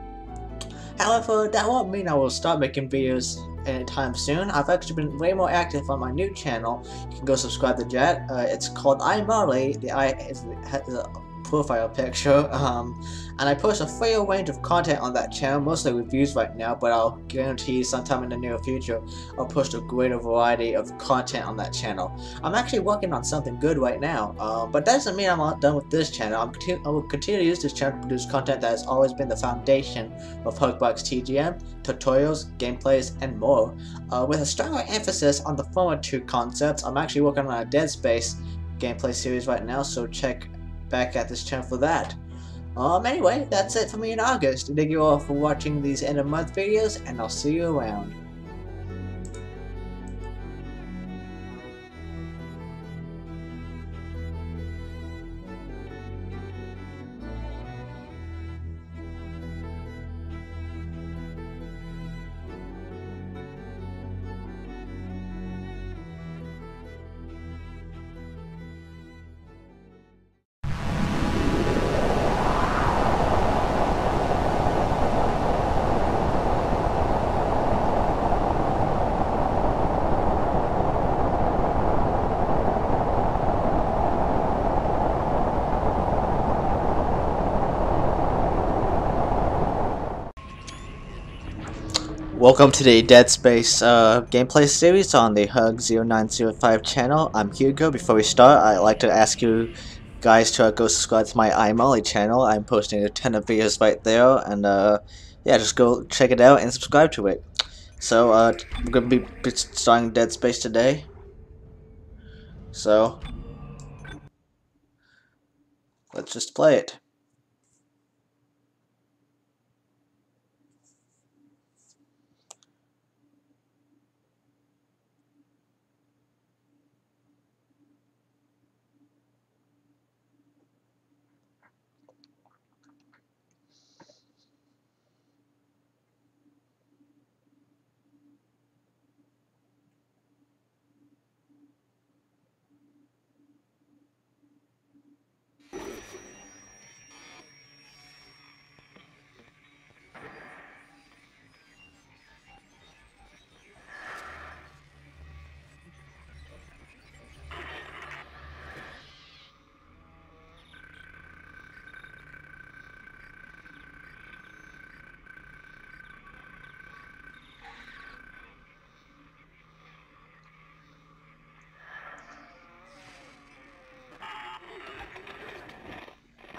However, that won't mean I will stop making videos anytime soon. I've actually been way more active on my new channel. You can go subscribe to that. Uh, it's called iMarley. The I is the profile picture, um, and I post a fair range of content on that channel, mostly reviews right now, but I'll guarantee sometime in the near future I'll post a greater variety of content on that channel. I'm actually working on something good right now, uh, but that doesn't mean I'm not done with this channel. I'm continu I will continue to use this channel to produce content that has always been the foundation of Hugbox T G M, tutorials, gameplays, and more, uh, with a stronger emphasis on the former two concepts. I'm actually working on a Dead Space gameplay series right now, so check back at this channel for that. Um, anyway, that's it for me in August. Thank you all for watching these end of month videos, and I'll see you around. Welcome to the Dead Space uh, gameplay series on the Hug zero nine zero five channel. I'm Hugo. Before we start, I'd like to ask you guys to uh, go subscribe to my iMarley channel. I'm posting a ton of videos right there, and uh, yeah, just go check it out and subscribe to it. So uh, I'm going to be starting Dead Space today. So let's just play it.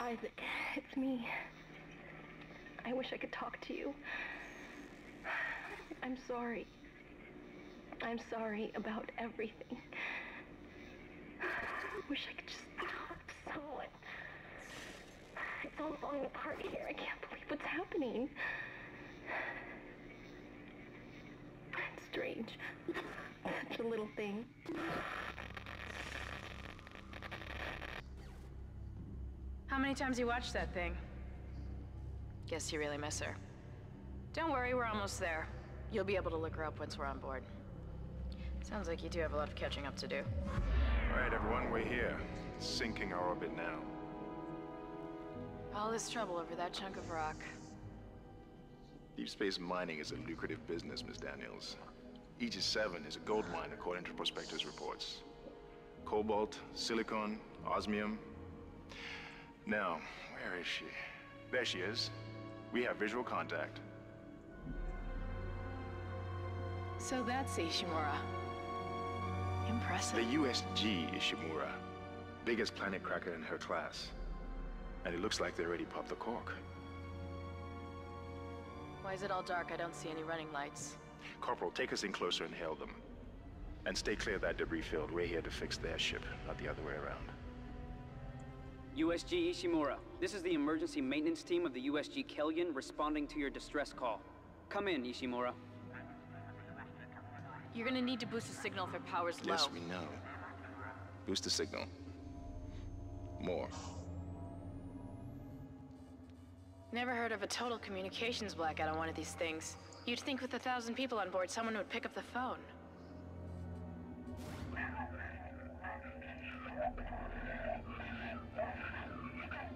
Isaac, it's me. I wish I could talk to you. I'm sorry. I'm sorry about everything. I wish I could just talk to someone. It's all falling apart here. I can't believe what's happening. It's strange. Such a little thing. How many times you watched that thing? Guess you really miss her. Don't worry, we're almost there. You'll be able to look her up once we're on board. Sounds like you do have a lot of catching up to do. All right, everyone, we're here. Sinking our orbit now. All this trouble over that chunk of rock. Deep space mining is a lucrative business, Miss Daniels. Aegis seven is a gold mine according to prospectors' reports. Cobalt, silicon, osmium. Now, where is she? There she is. We have visual contact. So that's Ishimura. Impressive. The U S G Ishimura. Biggest planet cracker in her class. And it looks like they already popped the cork. Why is it all dark? I don't see any running lights. Corporal, take us in closer and hail them. And stay clear of that debris field. We're here to fix their ship, not the other way around. U S G Ishimura, this is the emergency maintenance team of the U S G Kellyan responding to your distress call. Come in, Ishimura. You're gonna need to boost the signal if our power's low. Yes, we know. Boost the signal. More. Never heard of a total communications blackout on one of these things. You'd think with a thousand people on board, someone would pick up the phone.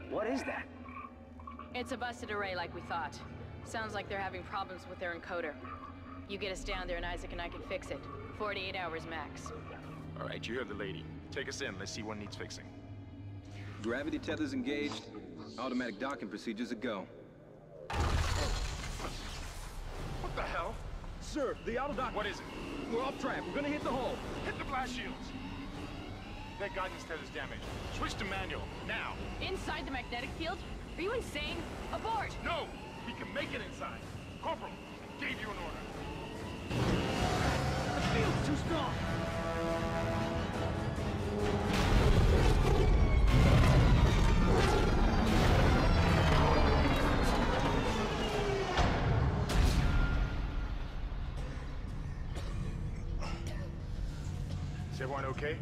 What is that? It's a busted array like we thought. Sounds like they're having problems with their encoder. You get us down there and Isaac and I can fix it. forty-eight hours max. All right, you heard the lady. Take us in, let's see what needs fixing. Gravity tethers engaged. Automatic docking procedures a go. What the hell? Sir, the auto dock. What is it? We're off track, we're gonna hit the hull. Hit the blast shields. Their guidance tether's damaged. Switch to manual, now! Inside the magnetic field? Are you insane? Abort! No! We can make it inside! Corporal, I gave you an order! The field's too strong! Is everyone okay?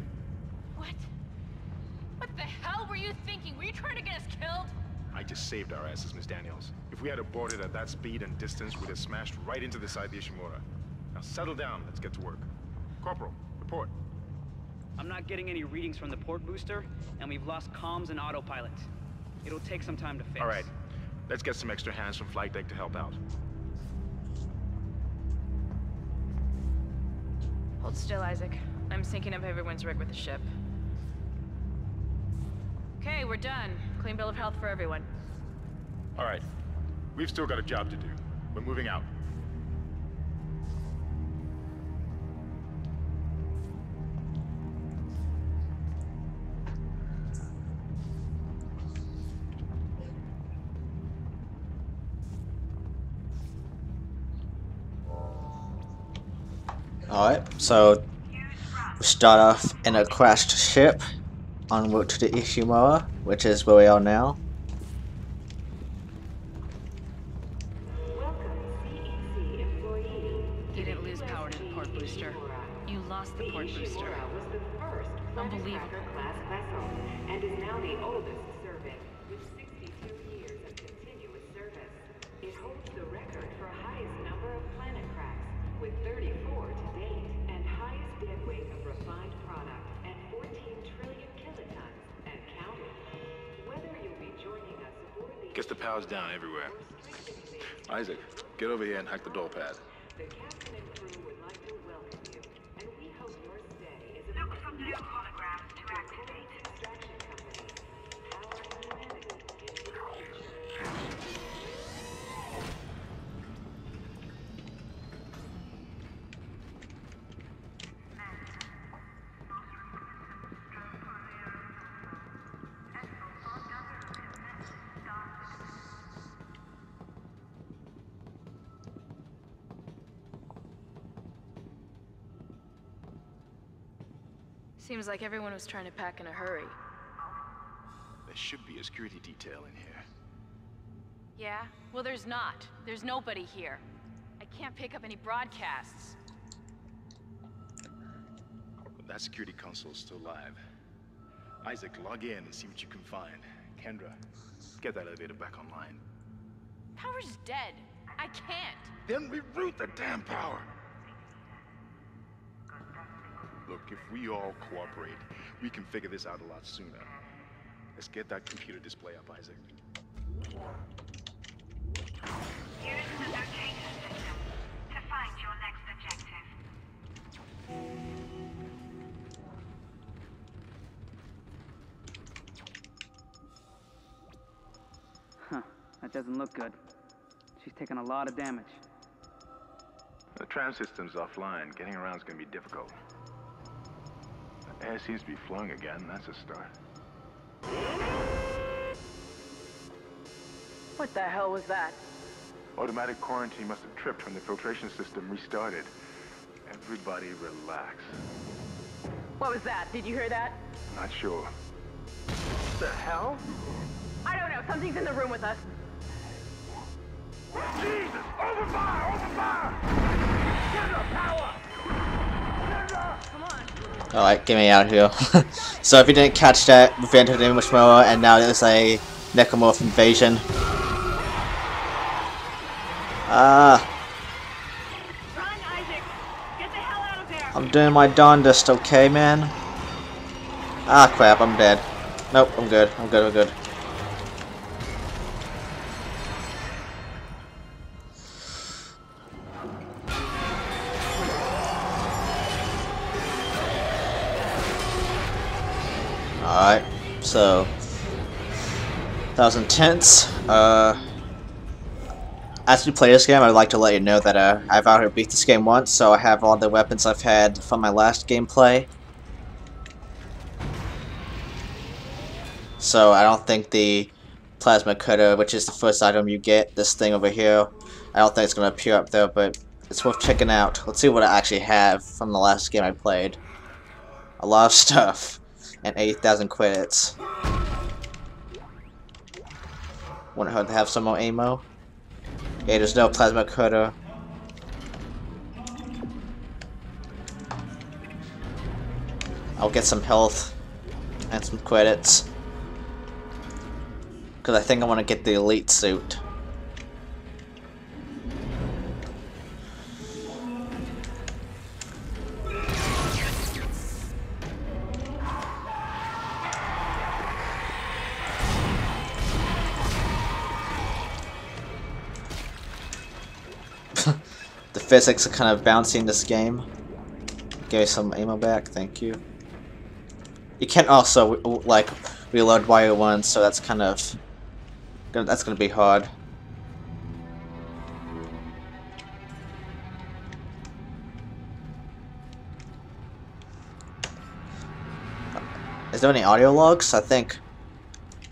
I just saved our asses, Miss Daniels. If we had aborted at that speed and distance, we'd have smashed right into the side of the Ishimura. Now settle down, let's get to work. Corporal, report. I'm not getting any readings from the port booster, and we've lost comms and autopilot. It'll take some time to fix. All right, let's get some extra hands from flight deck to help out. Hold still, Isaac. I'm syncing up everyone's rig with the ship. Okay, we're done. Clean bill of health for everyone. All right. We've still got a job to do. We're moving out. All right. So we start off in a crashed ship. En route to the Ishimura, which is where we are now. Didn't lose power to the port booster. You lost the port booster. Unbelievable. And is now the oldest serving with sixty-two years of continuous service. It holds the record for highest number of planet cracks with thirty-four to date and highest dead weight of refined product and fourteen trillion. Guess the power's down everywhere. Isaac, get over here and hack the door pad. The captain and crew would like to welcome you, and we hope your stay is a look from new hologram to activate extraction company. Power Seems like everyone was trying to pack in a hurry. There should be a security detail in here. Yeah? Well, there's not. There's nobody here. I can't pick up any broadcasts. But that security console's still live. Isaac, log in and see what you can find. Kendra, get that elevator back online. Power's dead. I can't. Then reroute the damn power. Look, if we all cooperate, we can figure this out a lot sooner. Let's get that computer display up, Isaac. Use the location system to find your next objective. Huh, that doesn't look good. She's taken a lot of damage. The tram system's offline. Getting around's gonna be difficult. The air seems to be flowing again. That's a start. What the hell was that? Automatic quarantine must have tripped when the filtration system restarted. Everybody relax. What was that? Did you hear that? Not sure. What the hell? I don't know. Something's in the room with us. Jesus! Open fire! Open fire! Kendra, power! Kendra! Come on! Alright, get me out of here. So if you didn't catch that, we've entered in much more, and now there's a Necromorph invasion. Ah! Uh, Run, Isaac! Get the hell out of there! I'm doing my darndest, okay, man? Ah, crap, I'm dead. Nope, I'm good. I'm good, I'm good. Alright, so that was intense. Uh, as we play this game, I'd like to let you know that uh, I've already beat this game once, so I have all the weapons I've had from my last gameplay. So I don't think the Plasma Cutter, which is the first item you get, this thing over here, I don't think it's going to appear up there, but it's worth checking out. Let's see what I actually have from the last game I played. A lot of stuff. And eight thousand credits. Wouldn't hurt to have some more ammo. Yeah, there's no Plasma Cutter. I'll get some health and some credits. Because I think I want to get the elite suit. The physics are kind of bouncing this game. Give me some ammo back, thank you. You can also like reload wire one, so that's kind of that's gonna be hard. Is there any audio logs? I think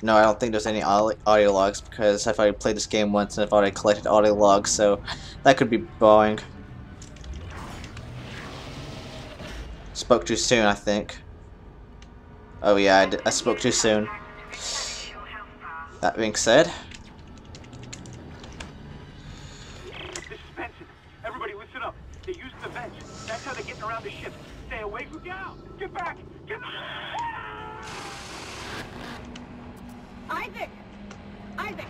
no, I don't think there's any audio logs because I've already played this game once and I've already collected audio logs, so that could be boring. Spoke too soon, I think. Oh yeah, I, did. I spoke too soon. That being said, this is Benson. Everybody listen up. They use the bench. That's how they get around the ship. Stay away from down. Get back. Get back. Isaac! Isaac!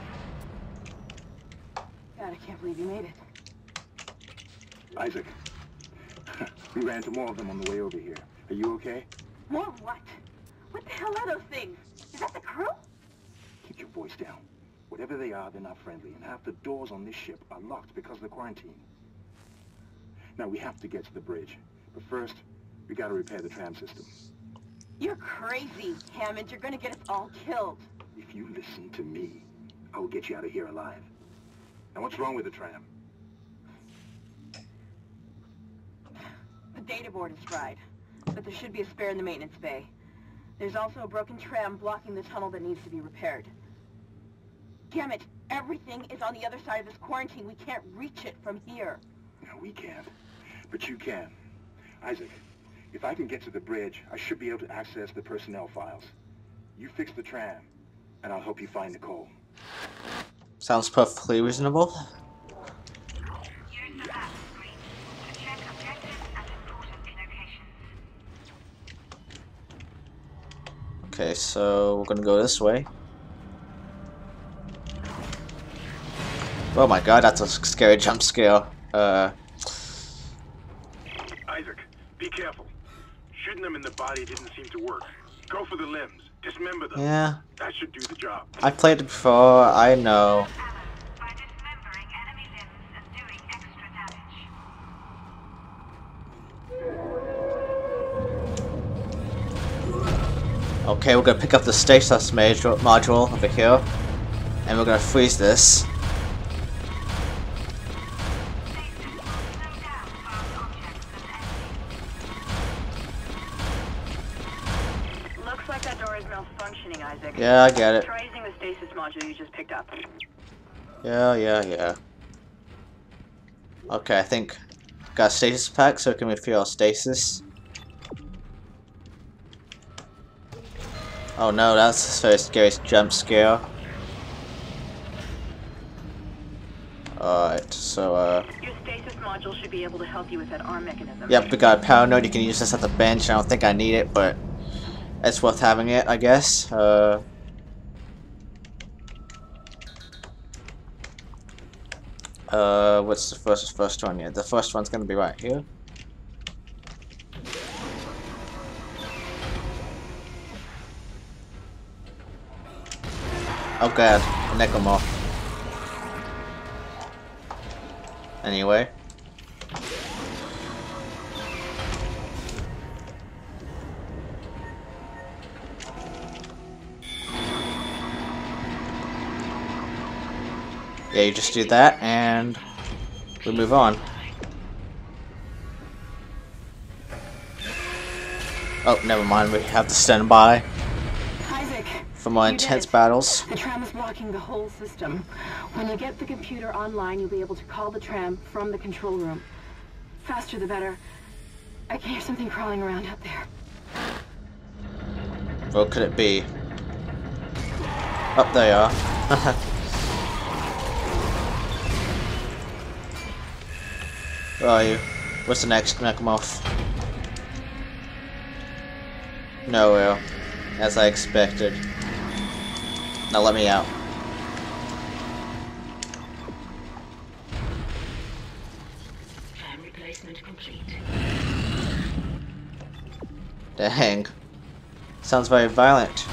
God, I can't believe you made it. Isaac, we ran into more of them on the way over here. Are you okay? More what? What the hell are those things? Is that the crew? Keep your voice down. Whatever they are, they're not friendly, and half the doors on this ship are locked because of the quarantine. Now, we have to get to the bridge, but first, we gotta repair the tram system. You're crazy, Hammond. You're gonna get us all killed. If you listen to me, I will get you out of here alive. Now what's wrong with the tram? The data board is fried, but there should be a spare in the maintenance bay. There's also a broken tram blocking the tunnel that needs to be repaired. Damn it, everything is on the other side of this quarantine. We can't reach it from here. No, we can't. But you can. Isaac, If I can get to the bridge, I should be able to access the personnel files. You fix the tram, and I'll help you find Nicole. Sounds perfectly reasonable. Okay, so we're gonna go this way. Oh my god, that's a scary jump scare. Uh. Isaac, be careful. Shooting them in the body didn't seem to work. Go for the limbs. Dismember them. Yeah. That should do the job. I played it before. I know. By dismembering enemy limbs and doing extra damage. Okay, we're gonna pick up the Stasis Module over here, and we're gonna freeze this. Yeah, I get it. Try using the stasis module you just picked up. Yeah, yeah, yeah. Okay, I think got a stasis pack, so we can refill our stasis. Oh no, that's the very scary jump scare. Alright, so uh. Your stasis module should be able to help you with that arm mechanism. Yep, we got a power node. You can use this at the bench. I don't think I need it, but it's worth having it, I guess. Uh. Uh, what's the first first one here? The first one's gonna be right here. Oh god, Necromorph. Anyway. Yeah, you just do that, and we move on. Oh, never mind. We have to stand by Isaac, for more intense battles. The tram is blocking the whole system. When you get the computer online, you'll be able to call the tram from the control room. Faster the better. I can hear something crawling around out there. What could it be? Up they are. Where are you? What's the next Necromorph? Nowhere. As I expected. Now let me out. Fan replacement complete. Dang. Sounds very violent.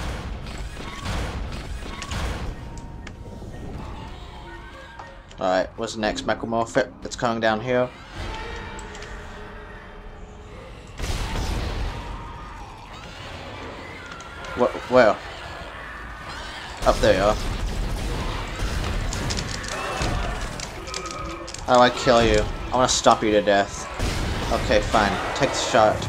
Alright, what's the next Necromorph that's coming down here? What? Where? Up there you are. How do I kill you? I want to stop you to death. Okay, fine. Take the shot.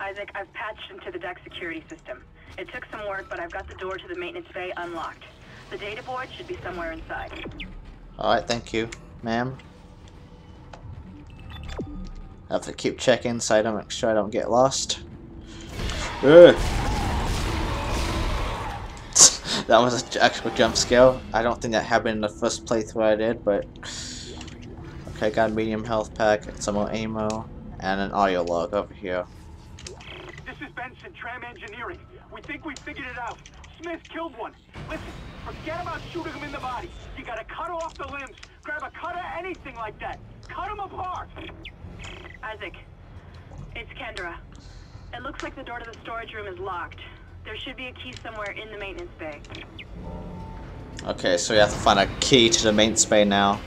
Isaac, I've patched into the deck security system. It took some work, but I've got the door to the maintenance bay unlocked. The data board should be somewhere inside. Alright, thank you, ma'am. I have to keep checking so I don't make sure I don't get lost. Ugh. That was an actual jump scare. I don't think that happened in the first playthrough I did, but... Okay, I got a medium health pack, and some more ammo, and an audio log over here. And tram engineering. We think we figured it out. Smith killed one. Listen, forget about shooting him in the body. You gotta cut off the limbs. Grab a cutter, anything like that. Cut him apart. Isaac, it's Kendra. It looks like the door to the storage room is locked. There should be a key somewhere in the maintenance bay. Okay, so we have to find a key to the maintenance bay now.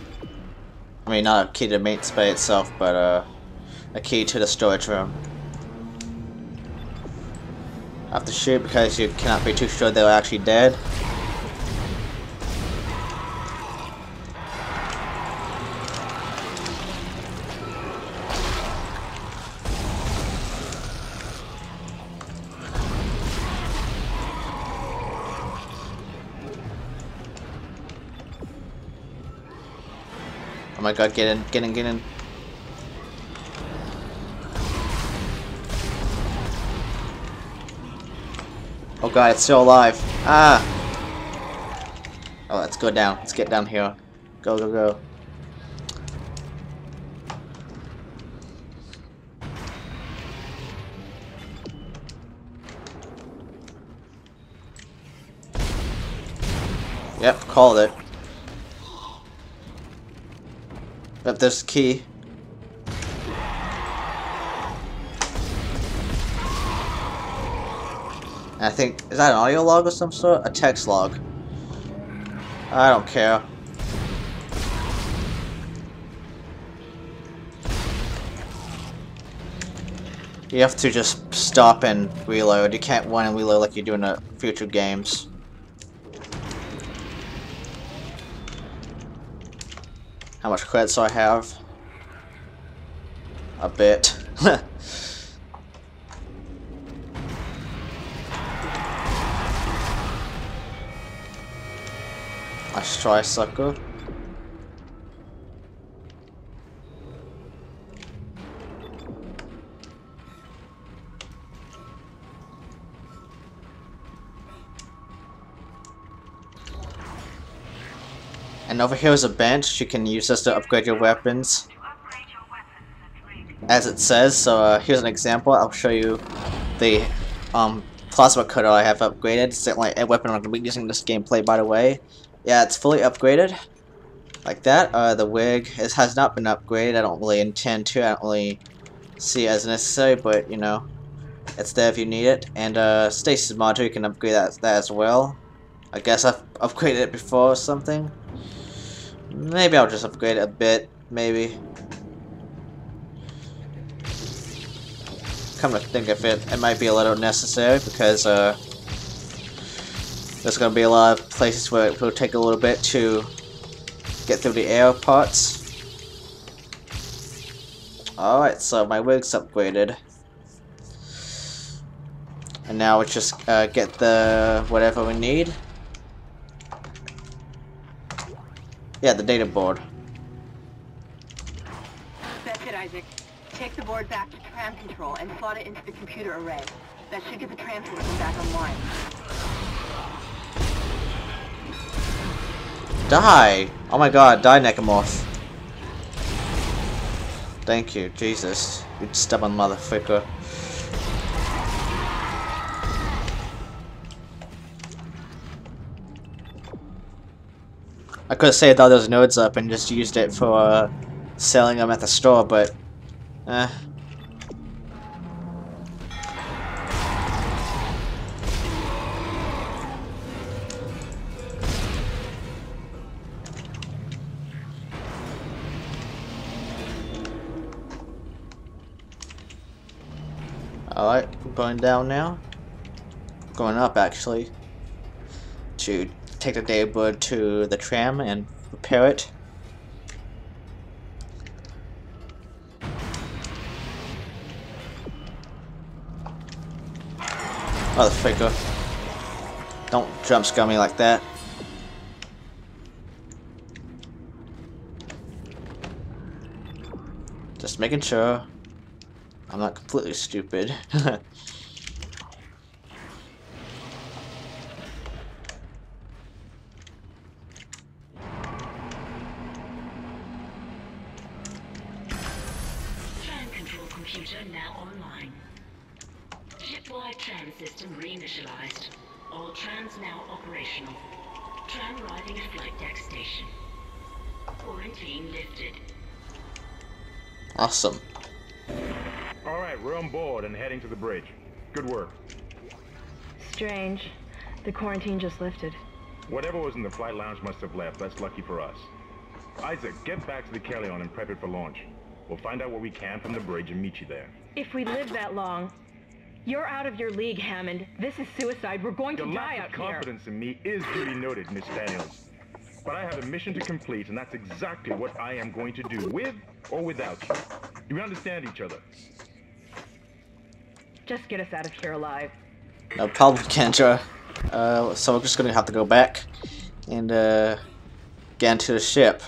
I mean, not a key to the maintenance bay itself, but uh, a key to the storage room. Have to shoot because you cannot be too sure they're actually dead. Oh my god, get in, get in, get in. Oh god, it's still alive. Ah! Oh, let's go down. Let's get down here. Go, go, go. Yep, called it. But there's the key. I think, is that an audio log of some sort? A text log. I don't care. You have to just stop and reload. You can't run and reload like you do in the future games. How much credits do I have? A bit. Let's try, sucker. And over here is a bench. You can use this to upgrade your weapons, as it says. So uh, here's an example. I'll show you the um, plasma cutter I have upgraded. It's certainly a weapon I'm going to be using in this gameplay, by the way. Yeah, it's fully upgraded, like that. Uh, the wig it has not been upgraded. I don't really intend to. I don't really see it as necessary, but you know, it's there if you need it. And uh, Stasis Module, you can upgrade that, that as well. I guess I've upgraded it before or something. Maybe I'll just upgrade it a bit. Maybe. Come to think of it, it might be a little necessary because uh. There's going to be a lot of places where it will take a little bit to get through the air parts. Alright, so my wig's upgraded. And now we just uh, get the whatever we need. Yeah, the data board. That's it, Isaac. Take the board back to tram control and slot it into the computer array. That should get the tram system back online. Die! Oh my god, die, Necromorph. Thank you, Jesus. You stubborn motherfucker. I could have saved all those nodes up and just used it for uh, selling them at the store, but... eh. Alright, going down now. Going up, actually. To take the data board to the tram and repair it. Motherfucker. Don't jump scare me like that. Just making sure I'm not completely stupid. Tram control computer now online. Shipwide tram system reinitialized. All trams now operational. Tram arriving at flight deck station. Quarantine lifted. Awesome. All right, we're on board and heading to the bridge. Good work. Strange. The quarantine just lifted. Whatever was in the flight lounge must have left. That's lucky for us. Isaac, get back to the Kellyon and prep it for launch. We'll find out what we can from the bridge and meet you there. If we live that long. You're out of your league, Hammond. This is suicide. We're going to die out here. Your lack of confidence in me is duly noted, Miss Daniels. But I have a mission to complete, and that's exactly what I am going to do, with or without you. Do we understand each other? Just get us out of here alive. No problem, Kendra. Uh, so we're just gonna have to go back and uh, get into the ship.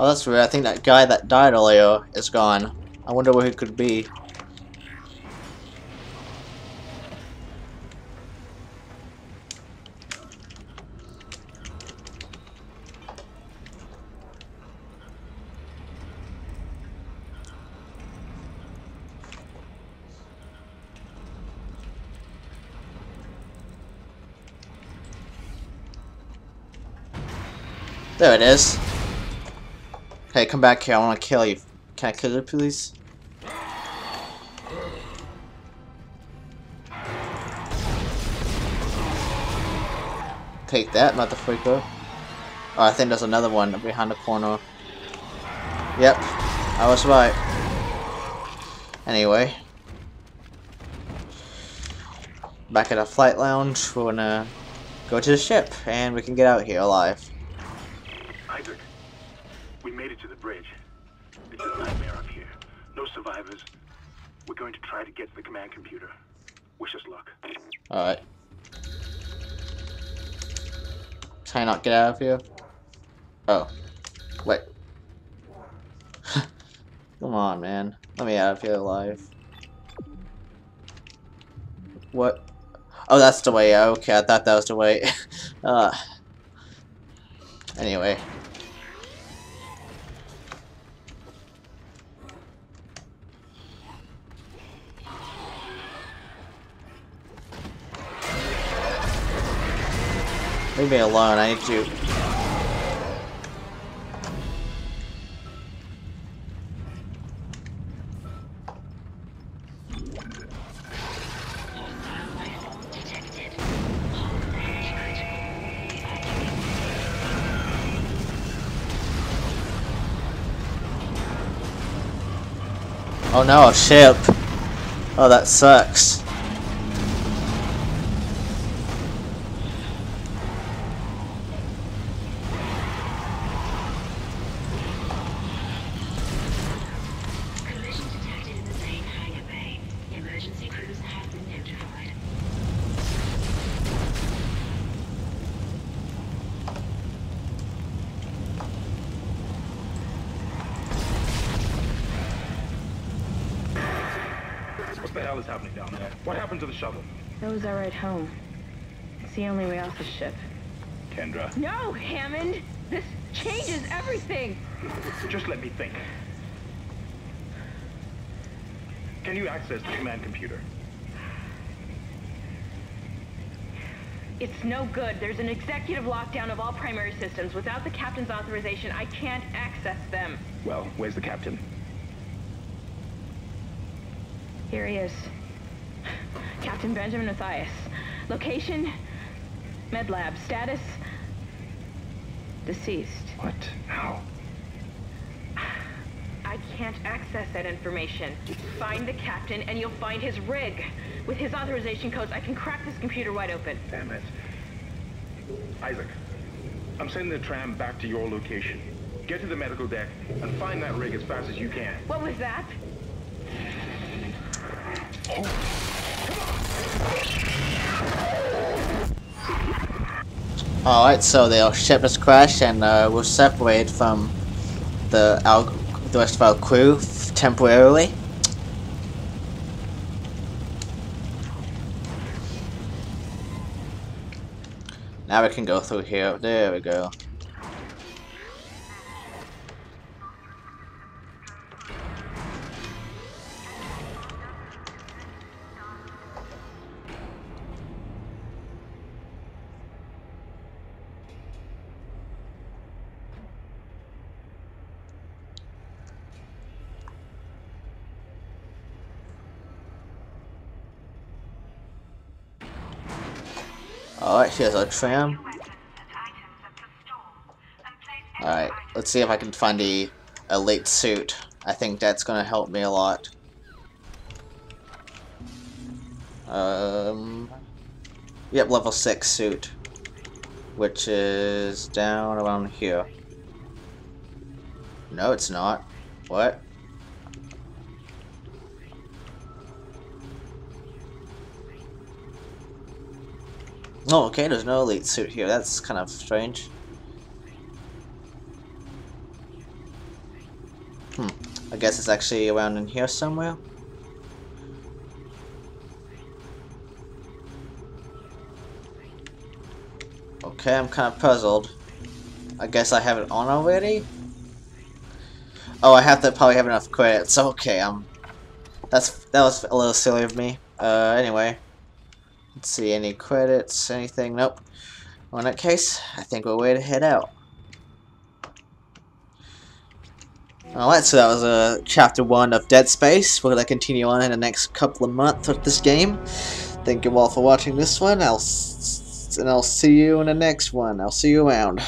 Oh, that's weird. I think that guy that died earlier is gone. I wonder where he could be. There it is. Hey, come back here. I want to kill you. Can I kill you, please? Take that, motherfucker. Oh, I think there's another one behind the corner. Yep, I was right. Anyway. Back at our flight lounge. We're gonna go to the ship, and we can get out here alive. Isaac, we made it to the bridge. It's a nightmare up here. No survivors. We're going to try to get to the command computer. Wish us luck. Alright. Can I not get out of here? Oh. Wait. Come on, man. Let me out of here alive. What? Oh, that's the way. Okay, I thought that was the way. uh. Anyway. Leave me alone, I need to... Oh no, a ship! Oh, that sucks. Those are right home. It's the only way off the ship. Kendra. No, Hammond! This changes everything! Just let me think. Can you access the command computer? It's no good. There's an executive lockdown of all primary systems. Without the captain's authorization, I can't access them. Well, where's the captain? Here he is. Captain Benjamin Mathias. Location, med lab. Status, deceased. What? How? I can't access that information. Find the captain and you'll find his rig. With his authorization codes, I can crack this computer wide open. Damn it. Isaac, I'm sending the tram back to your location. Get to the medical deck and find that rig as fast as you can. What was that? Oh. Alright, so the ship has crashed and uh, we'll separate from the, our, the rest of our crew temporarily. Now we can go through here. There we go. Alright, here's our tram. Alright, let's see if I can find the elite suit. I think that's gonna help me a lot. Um, yep, level six suit. Which is down around here. No, it's not. What? Oh, okay, there's no elite suit here. That's kind of strange. I guess it's actually around in here somewhere. Okay, I'm kind of puzzled. I guess I have it on already? Oh, I have to probably have enough credits. Okay, um... That's, that was a little silly of me. Uh, anyway. Let's see, any credits, anything? Nope. Well, in that case, I think we're way to head out. Alright, so that was uh, chapter one of Dead Space. We're going to continue on in the next couple of months with this game. Thank you all for watching this one. I'll s and I'll see you in the next one. I'll see you around.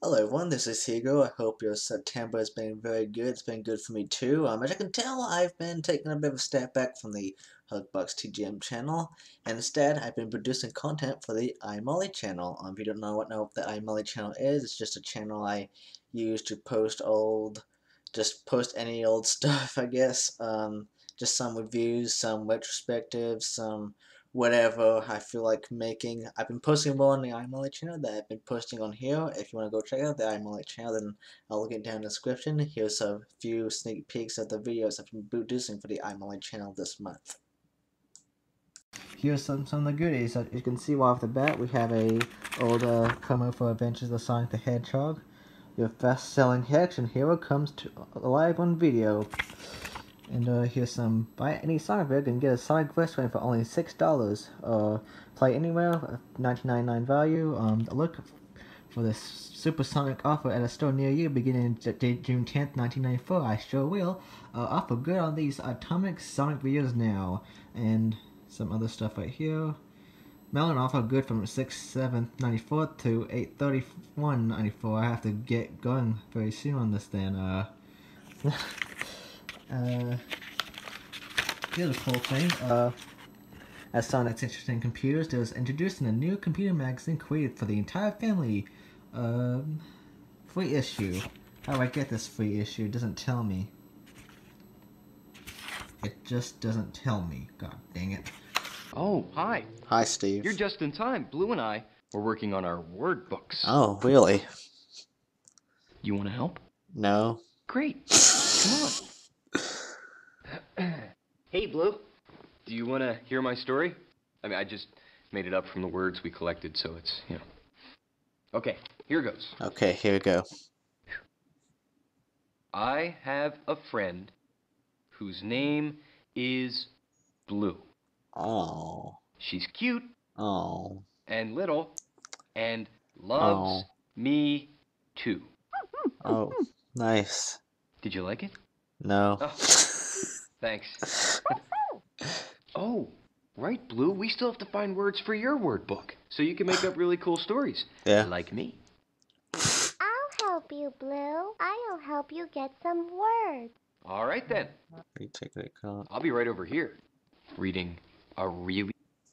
Hello everyone, this is Hugo. I hope your September has been very good. It's been good for me too. Um, as you can tell, I've been taking a bit of a step back from the Hugbox T G M channel, and instead I've been producing content for the iMarley channel. Um, if you don't know what know the iMarley channel is, it's just a channel I use to post old, just post any old stuff, I guess. Um, just some reviews, some retrospectives, some whatever I feel like making. I've been posting more on the iMarley channel that I've been posting on here. If you want to go check out the iMarley channel, then I'll link it down in the description. Here's a few sneak peeks of the videos I've been producing for the iMarley channel this month. Here's some, some of the goodies. As you can see right off the bat, we have a old uh, promo for Adventures of Sonic the Hedgehog. Your best-selling action hero comes to live on video. And uh, here's some, buy any Sonic rig and get a Sonic wristband for only six dollars. Uh, play anywhere, nineteen ninety-nine value. Um, look for this supersonic offer at a store near you beginning June tenth, nineteen ninety-four. I sure will. Uh, offer good on these Atomic Sonic videos now. And some other stuff right here. Melon offer good from six seven ninety-four to eight thirty-one ninety-four. I have to get going very soon on this then. Uh... Uh, here's a cool thing. Uh, at Sonic's Interesting Computers, there was introducing a new computer magazine created for the entire family. Um, free issue. How do I get this free issue? It doesn't tell me. It just doesn't tell me. God dang it. Oh, hi. Hi, Steve. You're just in time. Blue and I were working on our word books. Oh, really? You want to help? No. Great. Come on. Hey, Blue. Do you want to hear my story? I mean, I just made it up from the words we collected, so it's, you know. Okay, here goes. Okay, here we go. I have a friend whose name is Blue. Oh. She's cute. Oh. And little. And loves oh. me, too. Oh, nice. Did you like it? No. Oh. Thanks. Oh, right, Blue. We still have to find words for your word book, so you can make up really cool stories. Yeah. Like me. I'll help you, Blue. I'll help you get some words. All right, then. I'll be right over here, reading a really...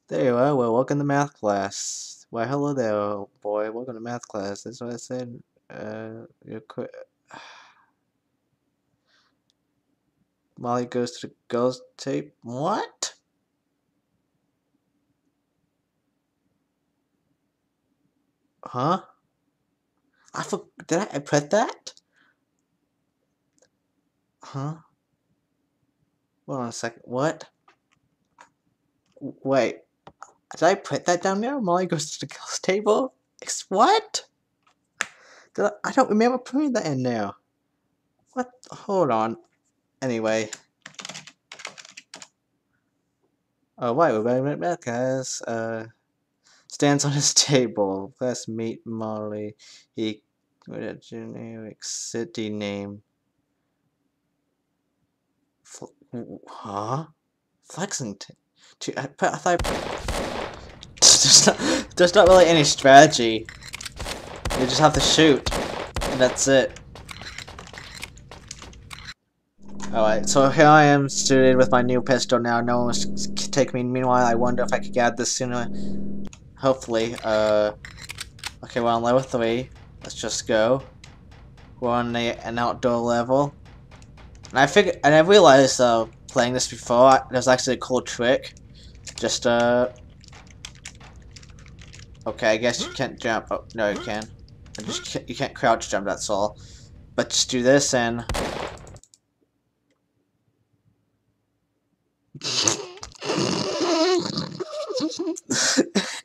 There you are. Well, welcome to math class. Why, hello there, oh boy. Welcome to math class. That's what I said. Uh, you're quit... Molly goes to the girls' tape. What? Huh? I forgot. Did I, I put that? Huh? Hold on a second. What? Wait. Did I put that down there? Molly goes to the girls' table? It's what? Did I, I don't remember putting that in there. What? Hold on. Anyway. Oh, wait, we're back with math class. Uh, stands on his table. Let's meet Molly. He, with a generic city name. F huh? Flexington. I, I thought I... There's not, there's not really any strategy. You just have to shoot. And that's it. Alright, so here I am suited with my new pistol now, no one can take me. Meanwhile, I wonder if I could get this sooner. Hopefully, uh... Okay, we're on level three. Let's just go. We're on a, an outdoor level. And I figured, and I realized, uh, playing this before, I, there's actually a cool trick. Just, uh... Okay, I guess you can't jump. Oh, no you can. I just can't, you can't crouch jump, that's all. let's do this and...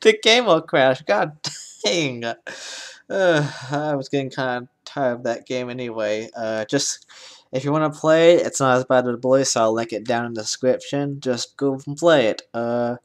the game will crash. God dang. Uh, I was getting kind of tired of that game anyway. Uh, just if you want to play it, it's not as bad as a boy, so I'll link it down in the description. Just go and play it. Uh,